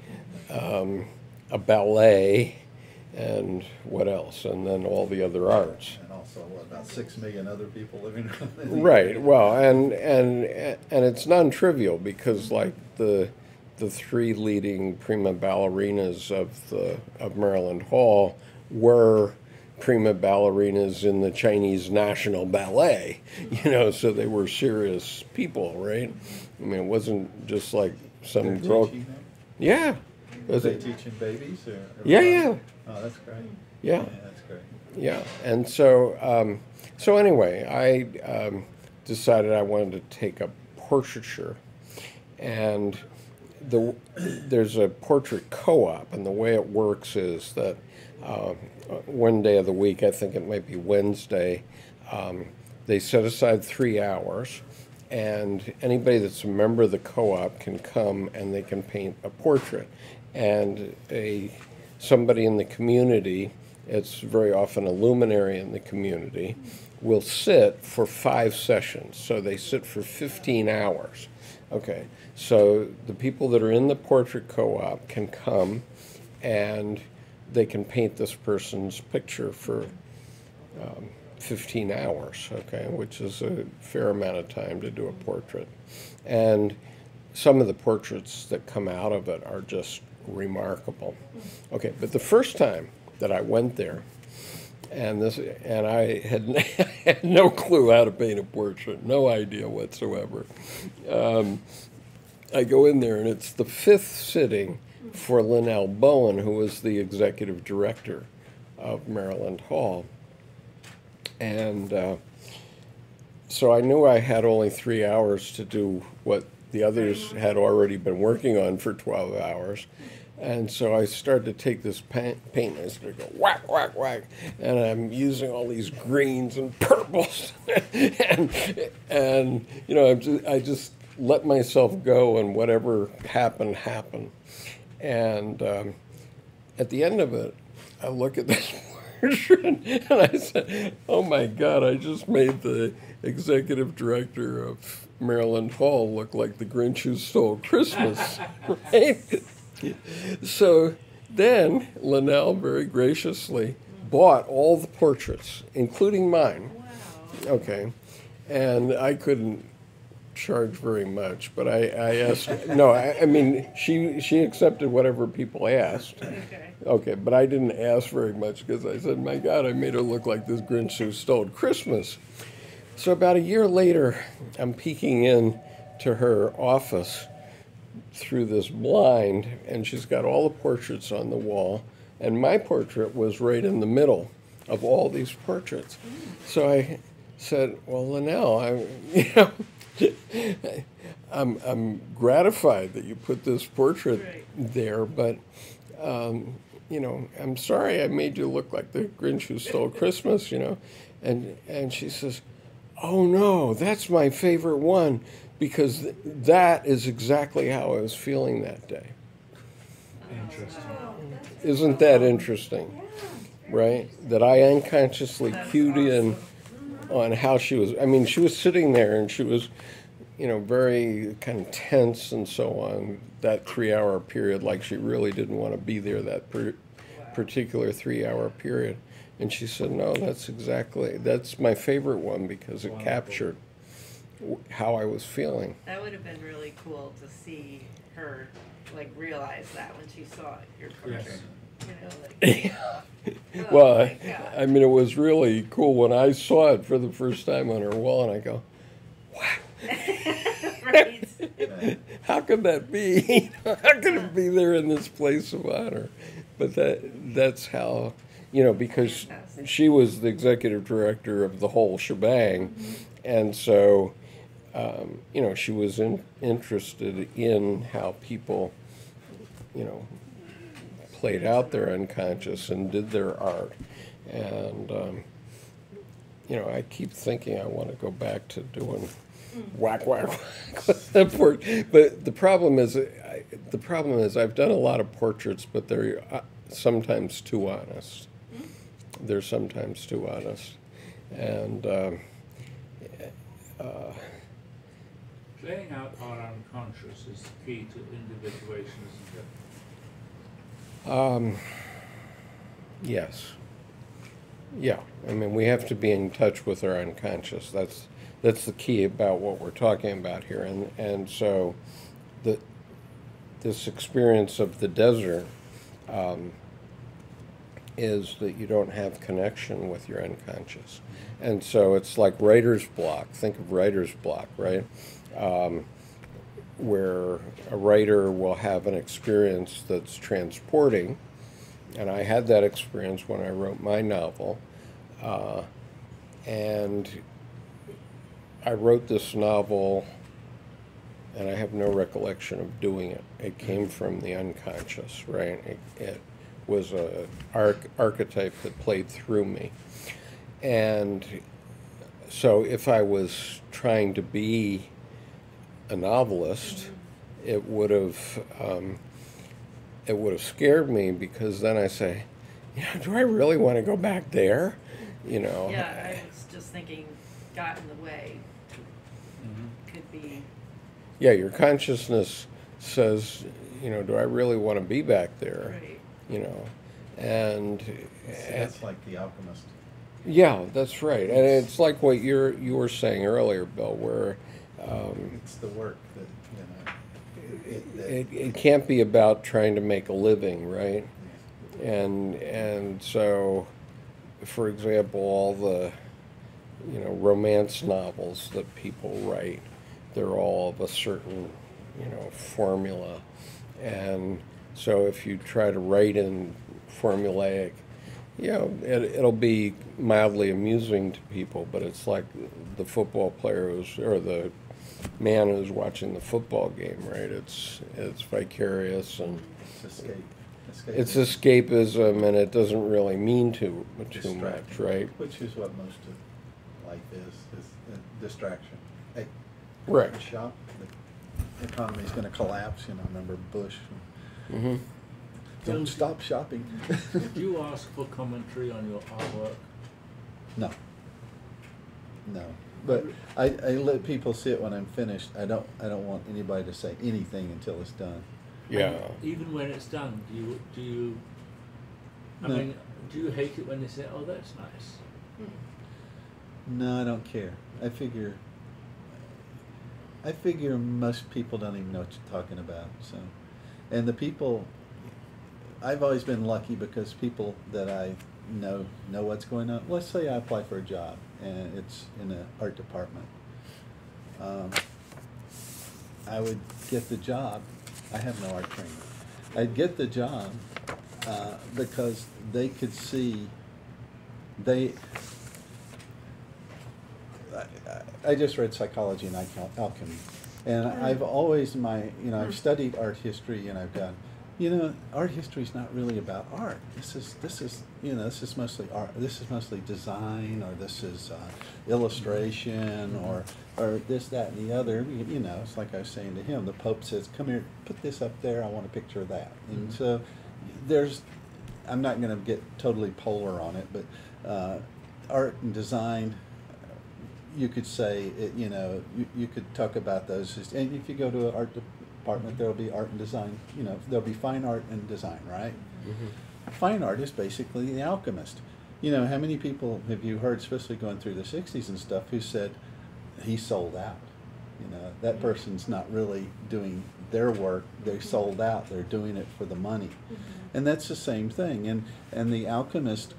a ballet, and what else? And then all the other arts. And also what, about 6 million other people living around the area. Right. Well, and it's non-trivial because like the three leading prima ballerinas of Maryland Hall were prima ballerinas in the Chinese National Ballet. You know, so they were serious people, right? I mean, it wasn't just like some girl. Yeah. Is they teaching babies? Or yeah, yeah. Oh, that's great. Yeah. Yeah, that's great. Yeah, and so, so anyway, I decided I wanted to take up portraiture, and there's a portrait co-op, and the way it works is that one day of the week, I think it might be Wednesday, they set aside 3 hours. And anybody that's a member of the co-op can come and they can paint a portrait. And somebody in the community, it's very often a luminary in the community, will sit for 5 sessions. So they sit for 15 hours. Okay, so the people that are in the portrait co-op can come and they can paint this person's picture for 15 hours, okay, which is a fair amount of time to do a portrait. And some of the portraits that come out of it are just remarkable. Okay, but the first time that I went there, and I had no clue how to paint a portrait, no idea whatsoever. I go in there and it's the 5th sitting for Linell Bowen, who was the executive director of Maryland Hall. And so I knew I had only 3 hours to do what the others had already been working on for 12 hours. And so I started to take this paint and I started to go whack, whack, whack. And I'm using all these greens and purples. and you know, I just let myself go and whatever happened, happened. And at the end of it, I look at this and I said, oh my God, I just made the executive director of Maryland Hall look like the Grinch who stole Christmas, right? So then Linell very graciously bought all the portraits, including mine. Wow. Okay, and I couldn't charge very much, but I asked, no, I mean, she accepted whatever people asked. Okay. Okay, but I didn't ask very much because I said, my God, I made her look like this Grinch who stole Christmas. So about a year later, I'm peeking in to her office through this blind, and she's got all the portraits on the wall, and my portrait was right in the middle of all these portraits. So I said, well, Linell, you know, I'm gratified that you put this portrait there, but, you know, I'm sorry I made you look like the Grinch who stole Christmas, you know. And she says, oh, no, that's my favorite one, because that is exactly how I was feeling that day. Interesting. Isn't that interesting, right? That I unconsciously cued in on how she was. I mean, she was sitting there and she was, you know, very kind of tense and so on, that 3-hour period, like she really didn't want to be there that particular 3-hour period. And she said, no, that's exactly, that's my favorite one because it captured how I was feeling. That would have been really cool to see her, like, realize that when she saw your portrait. Yes. You know, like, oh, well, I mean, it was really cool when I saw it for the first time on her wall, and I go, wow. Right. How could that be? How could it be there in this place of honor? But that's how, you know, because she was the executive director of the whole shebang, and so, you know, she was interested in how people, you know, played out their unconscious and did their art. And, you know, I keep thinking I want to go back to doing whack, whack, whack with that portrait. But the problem is, I've done a lot of portraits, but they're sometimes too honest. They're sometimes too honest. And playing out our unconscious is the key to individuation, isn't it? Yes. Yeah. I mean, we have to be in touch with our unconscious. That's the key about what we're talking about here. And so this experience of the desert is that you don't have connection with your unconscious. And so it's like writer's block. Think of writer's block, right? Where a writer will have an experience that's transporting, and I had that experience when I wrote my novel, and I wrote this novel and I have no recollection of doing it. It came from the unconscious, right? It was an archetype that played through me. And so if I was trying to be a novelist, it would have scared me, because then I say, yeah, do I really want to go back there? You know. Yeah, I was just thinking, got in the way. Could be. Yeah, your consciousness says, you know, do I really want to be back there? Right. You know, and that's like The Alchemist. Yeah, that's right, and it's like what you were saying earlier, Bill, where it's the work that, you know, it can't be about trying to make a living, right? Yeah. And so, for example, all the, you know, romance novels that people write, they're all of a certain, you know, formula, and so if you try to write in formulaic, you know, it'll be mildly amusing to people, but it's like the football player who's, or the man who's watching the football game, right? It's vicarious, and it's escapism, and it doesn't really mean too much, right? Which is what most of life is a distraction. Hey, right. Shop, the economy's going to collapse, you know, remember Bush. Mm-hmm. Don't stop shopping. Did you ask for commentary on your artwork? No. No. But I let people see it when I'm finished. I don't want anybody to say anything until it's done. Yeah. And even when it's done, do you I mean, do you hate it when they say, oh, that's nice? No, I don't care. I figure most people don't even know what you're talking about, so. And the people, I've always been lucky because people that I know what's going on. Let's say I apply for a job and it's in an art department. I would get the job. I have no art training. I'd get the job because they could see, I just read Psychology and Alchemy. And I've always, I've studied art history, and I've done, art history is not really about art. This is mostly art. This is mostly design, or this is illustration, or this, that, and the other. You know, it's like I was saying to him, the Pope says, come here, put this up there, I want a picture of that. And so there's, I'm not going to get totally polar on it, but art and design you could say, you know, you could talk about those. And if you go to an art department, there'll be art and design, you know, there'll be fine art and design, right? Mm-hmm. Fine art is basically the alchemist. You know, how many people have you heard, especially going through the 60s and stuff, who said, he sold out? You know, that person's not really doing their work. They're sold out. They're doing it for the money. Mm-hmm. And that's the same thing. And the alchemist,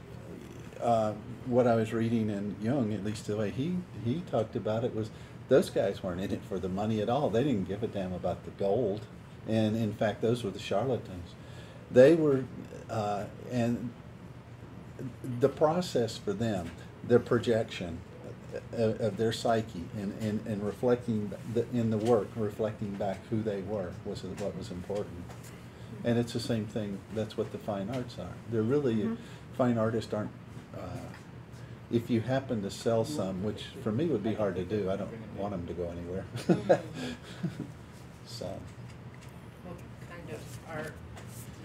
what I was reading in Jung, at least the way he talked about it, was those guys weren't in it for the money at all. They didn't give a damn about the gold. And, in fact, those were the charlatans. They were, and the process for them, their projection of their psyche and reflecting in the work, reflecting back who they were was what was important. And it's the same thing. That's what the fine arts are. They're really, mm-hmm. fine artists aren't, if you happen to sell some, which for me would be hard to do, I don't want them to go anywhere. So. What kind of art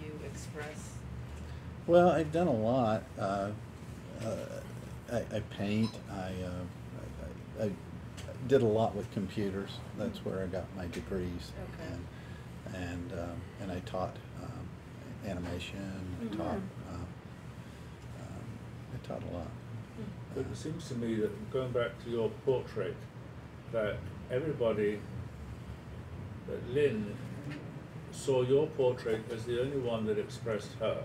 do you express? Well, I've done a lot. I paint. I did a lot with computers. That's where I got my degrees. Okay. And I taught animation. Mm-hmm. I taught a lot. But it seems to me that, going back to your portrait, that everybody, that Lynn saw your portrait as the only one that expressed her.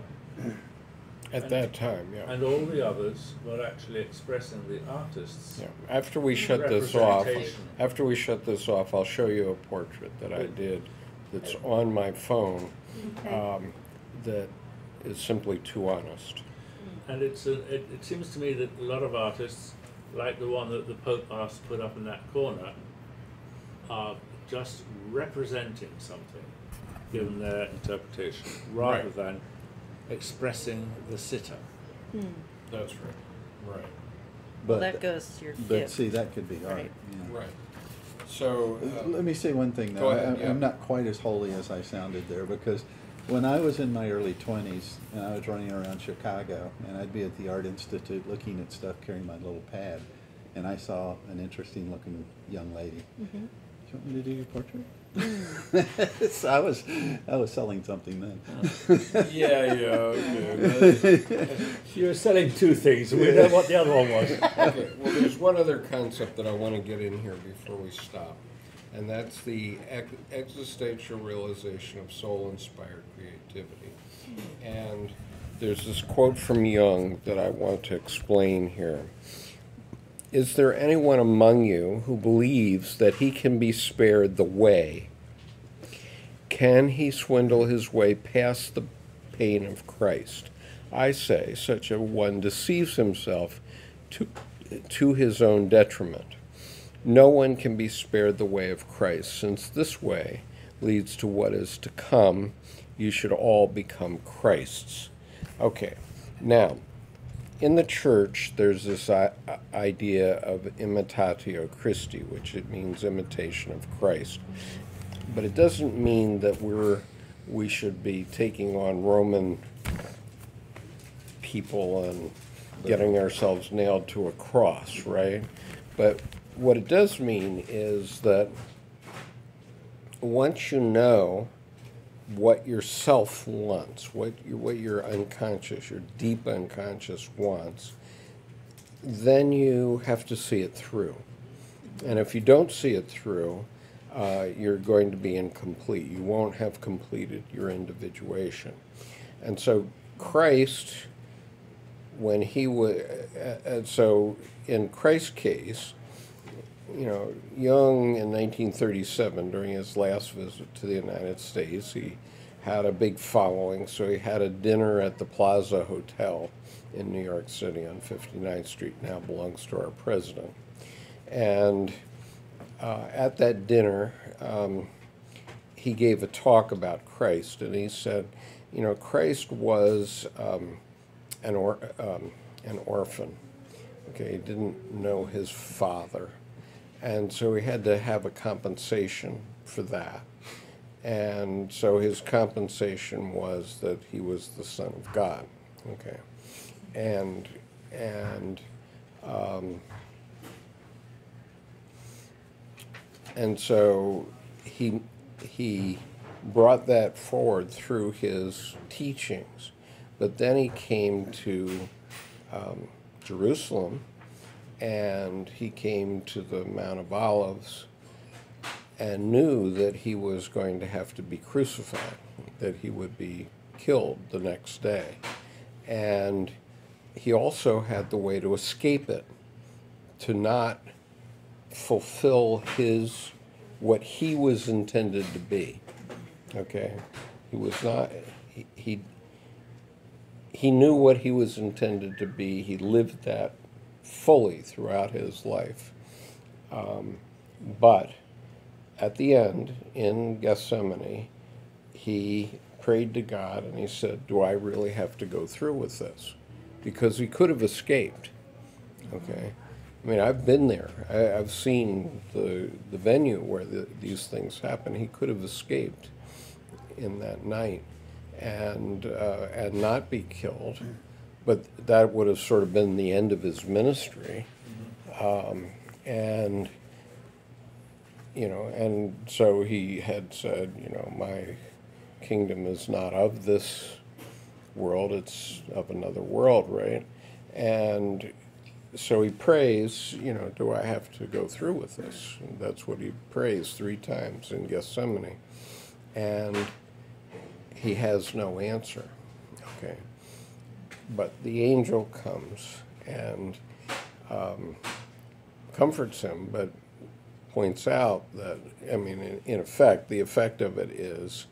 At that time, yeah. And all the others were actually expressing the artists. Yeah. After we shut this off, I'll show you a portrait that I did that's on my phone, that is simply too honest. And it's it seems to me that a lot of artists, like the one that the Pope asked to put up in that corner, are just representing something, given their interpretation, rather than expressing the sitter. Mm. That's right. Right. But that goes to your gift. But see, that could be art. Right. Yeah. Right. So let me say one thing, though. I'm not quite as holy as I sounded there, because when I was in my early 20s and I was running around Chicago, and I'd be at the Art Institute looking at stuff carrying my little pad, and I saw an interesting looking young lady. Mm-hmm. Do you want me to do your portrait? So I was selling something then. Okay. You're selling two things. We know what the other one was. Okay. Well, there's one other concept that I want to get in here before we stop, and that's the existential realization of soul-inspired creativity. And there's this quote from Jung that I want to explain here. Is there anyone among you who believes that he can be spared the way? Can he swindle his way past the pain of Christ? I say, such a one deceives himself to his own detriment. No one can be spared the way of Christ, since this way leads to what is to come. You should all become Christs. Okay, now, in the church, there's this idea of imitatio Christi, which it means imitation of Christ. But it doesn't mean that we should be taking on Roman people and getting ourselves nailed to a cross, right? But what it does mean is that once you know what yourself wants, what your unconscious, your deep unconscious wants, then you have to see it through. And if you don't see it through, you're going to be incomplete. You won't have completed your individuation. And so Christ, when he would, so in Christ's case, you know, Jung in 1937, during his last visit to the United States, he had a big following, so he had a dinner at the Plaza Hotel in New York City on 59th Street, now belongs to our president. And at that dinner, he gave a talk about Christ, and he said, you know, Christ was an orphan. Okay, he didn't know his father. And so he had to have a compensation for that. And so his compensation was that he was the Son of God. Okay. And And so he brought that forward through his teachings. But then he came to Jerusalem, and he came to the Mount of Olives and knew that he was going to have to be crucified, that he would be killed the next day. And he also had the way to escape it, to not fulfill his, what he was intended to be, okay? He was not, he knew what he was intended to be. He lived that fully throughout his life. But at the end, in Gethsemane, he prayed to God and he said, do I really have to go through with this? Because he could have escaped, okay? I mean, I've been there. I've seen the venue where these things happen. He could have escaped in that night and not be killed, but that would have sort of been the end of his ministry. And, you know, and so he had said, you know, my kingdom is not of this world, it's of another world, right? And so he prays, you know, do I have to go through with this? And that's what he prays 3 times in Gethsemane. And he has no answer, okay? But the angel comes and comforts him, but points out that, I mean, in effect, the effect of it is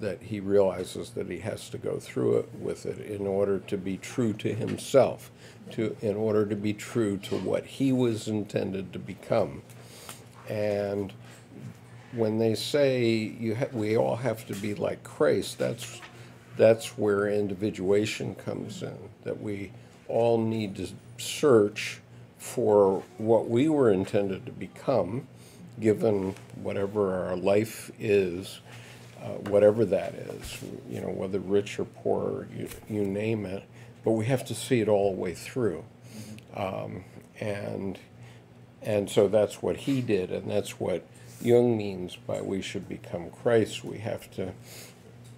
that he realizes that he has to go through it with it in order to be true to himself, in order to be true to what he was intended to become. And when they say we all have to be like Christ, that's where individuation comes in, that we all need to search for what we were intended to become, given whatever our life is, whatever that is, you know, whether rich or poor, you name it, but we have to see it all the way through. And so that's what he did, and that's what Jung means by we should become Christ. We have to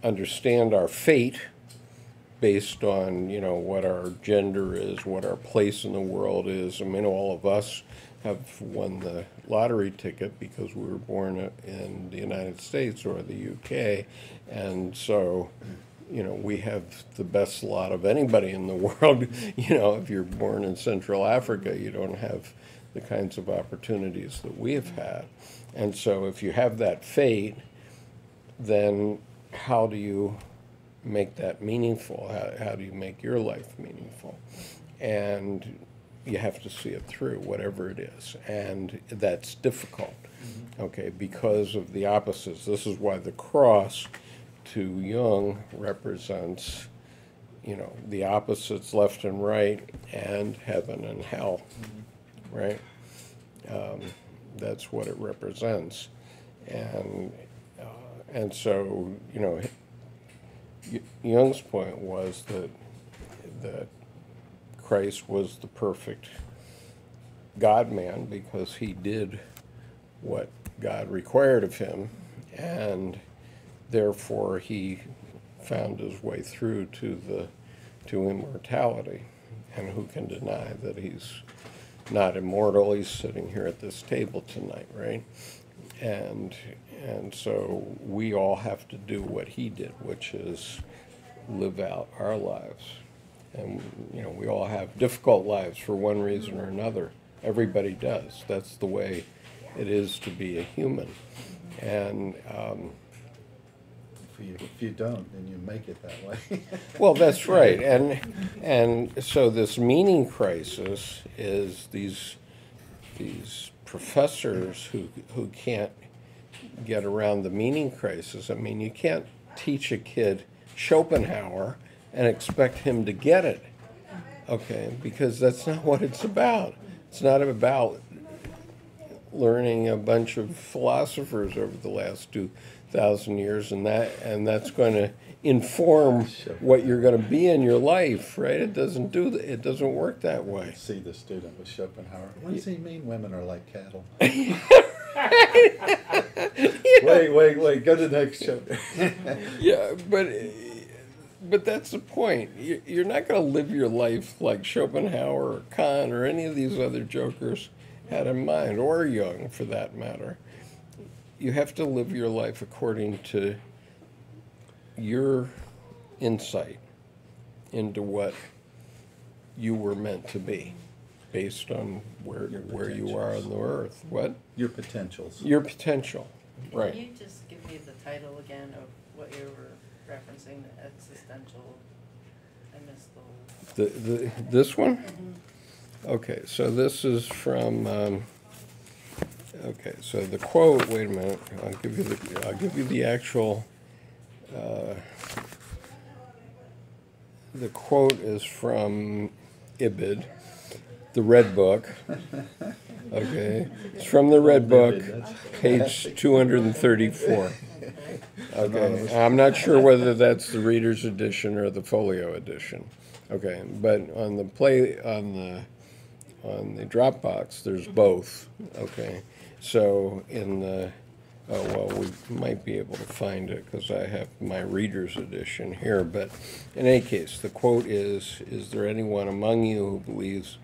understand our fate based on, you know, what our gender is, what our place in the world is. I mean, all of us have won the lottery ticket because we were born in the United States or the UK, and so, you know, we have the best lot of anybody in the world. You know, if you're born in Central Africa, you don't have the kinds of opportunities that we have had. And so if you have that fate, then how do you make that meaningful? How do you make your life meaningful? And you have to see it through, whatever it is, and that's difficult, okay, because of the opposites. This is why the cross to Jung represents, you know, the opposites, left and right, and heaven and hell, right? That's what it represents, and so, you know, Jung's point was that Christ was the perfect God-man because he did what God required of him, and therefore he found his way through to immortality. And who can deny that he's not immortal? He's sitting here at this table tonight, right? And so we all have to do what he did, which is live out our lives. And, you know, we all have difficult lives for one reason or another. Everybody does. That's the way it is to be a human. And if you don't, then you make it that way. Well, that's right. And so this meaning crisis is these professors who can't get around the meaning crisis. I mean, you can't teach a kid Schopenhauer and expect him to get it, okay? Because that's not what it's about. It's not about learning a bunch of philosophers over the last 2,000 years, and that's going to inform what you're going to be in your life, right? It doesn't work that way. See the student with Schopenhauer. What does he mean? Women are like cattle. Wait, go to the next chapter. Yeah, but that's the point. You're not going to live your life like Schopenhauer or Kant or any of these other jokers had in mind, or Jung for that matter. You have to live your life according to your insight into what you were meant to be, based on where you are on the earth. What? Your potentials. Your potential, right. Can you just give me the title again of what you were referencing, the existential? I missed the this one? Mm-hmm. Okay, so this is from, okay, so the quote, wait a minute, I'll give you the actual, the quote is from Ibid, the Red Book. Okay, it's from the Red Book, page 234. Okay, I'm not sure whether that's the Reader's Edition or the Folio Edition. Okay, but on the on the Dropbox, there's both. Okay, so in the we might be able to find it because I have my Reader's Edition here. But in any case, the quote is there anyone among you who believes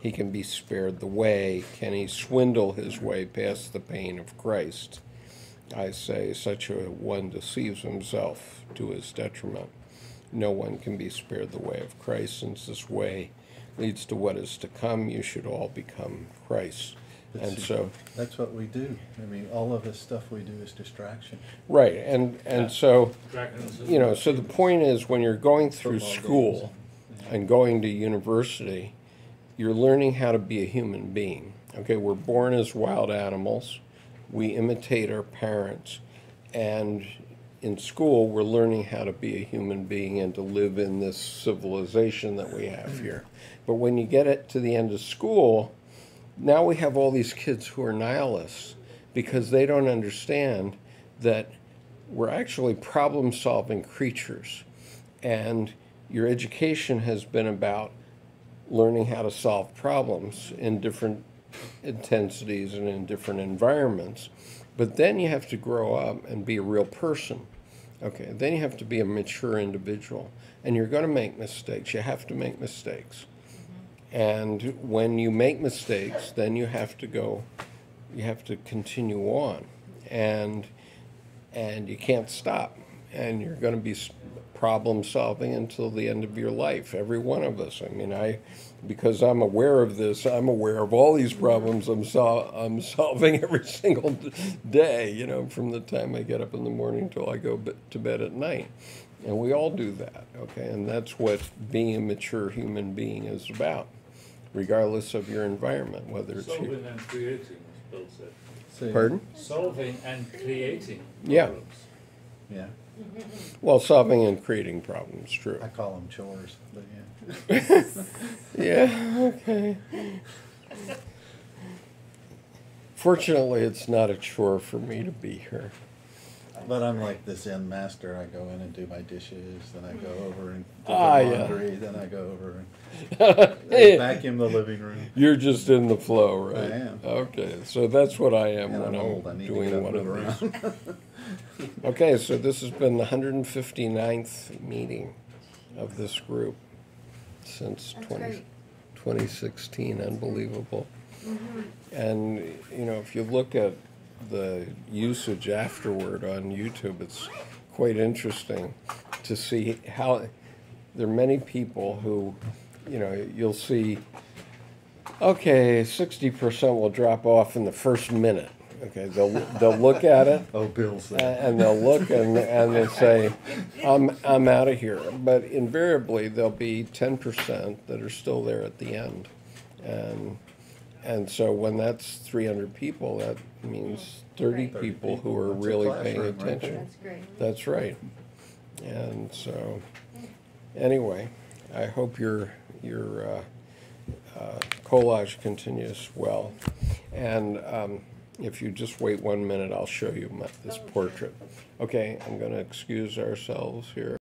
he can be spared the way? Can he swindle his way past the pain of Christ? I say such a one deceives himself to his detriment. No one can be spared the way of Christ, since this way leads to what is to come. You should all become Christ. And so that's what we do. I mean, all of this stuff we do is distraction. Right, and so, you know, so the point is when you're going through school and going to university, you're learning how to be a human being. Okay, we're born as wild animals. We imitate our parents. And in school, we're learning how to be a human being and to live in this civilization that we have here. But when you get it to the end of school, now we have all these kids who are nihilists because they don't understand that we're actually problem-solving creatures. And your education has been about learning how to solve problems in different intensities and in different environments. But then you have to grow up and be a real person. Okay, then you have to be a mature individual. And you're going to make mistakes. You have to make mistakes. And when you make mistakes, then you have to continue on, and you can't stop, and you're going to be problem solving until the end of your life, every one of us. I mean, because I'm aware of this, I'm aware of all these problems I'm solving every single day, you know, from the time I get up in the morning till I go to bed at night. And we all do that, okay? And that's what being a mature human being is about, regardless of your environment, whether it's solving and creating, as Bill said. Pardon? Solving and creating problems. Yeah. Yeah. Well, solving and creating problems, true. I call them chores, but yeah. Yeah, okay. Fortunately, it's not a chore for me to be here. But I'm like the Zen master. I go in and do my dishes, then I go over and do the laundry, yeah. Then I go over and vacuum the living room. You're just in the flow, right? I am. Okay, so that's what I am and when I'm doing one of these. Okay, so this has been the 159th meeting of this group since 2016. Unbelievable. Mm-hmm. And, you know, if you look at the usage afterward on YouTube, it's quite interesting to see how there are many people who, you know, you'll see, okay, 60% will drop off in the first minute. Okay, they'll look at it. Oh, Bill's there. And they'll look and they'll say, I'm out of here. But invariably there'll be 10% that are still there at the end. And so when that's 300 people, that means 30 people who are really paying attention. Right? That's great. That's right. And so, anyway, I hope your collage continues well. And if you just wait 1 minute, I'll show you this portrait. Okay, I'm going to excuse ourselves here.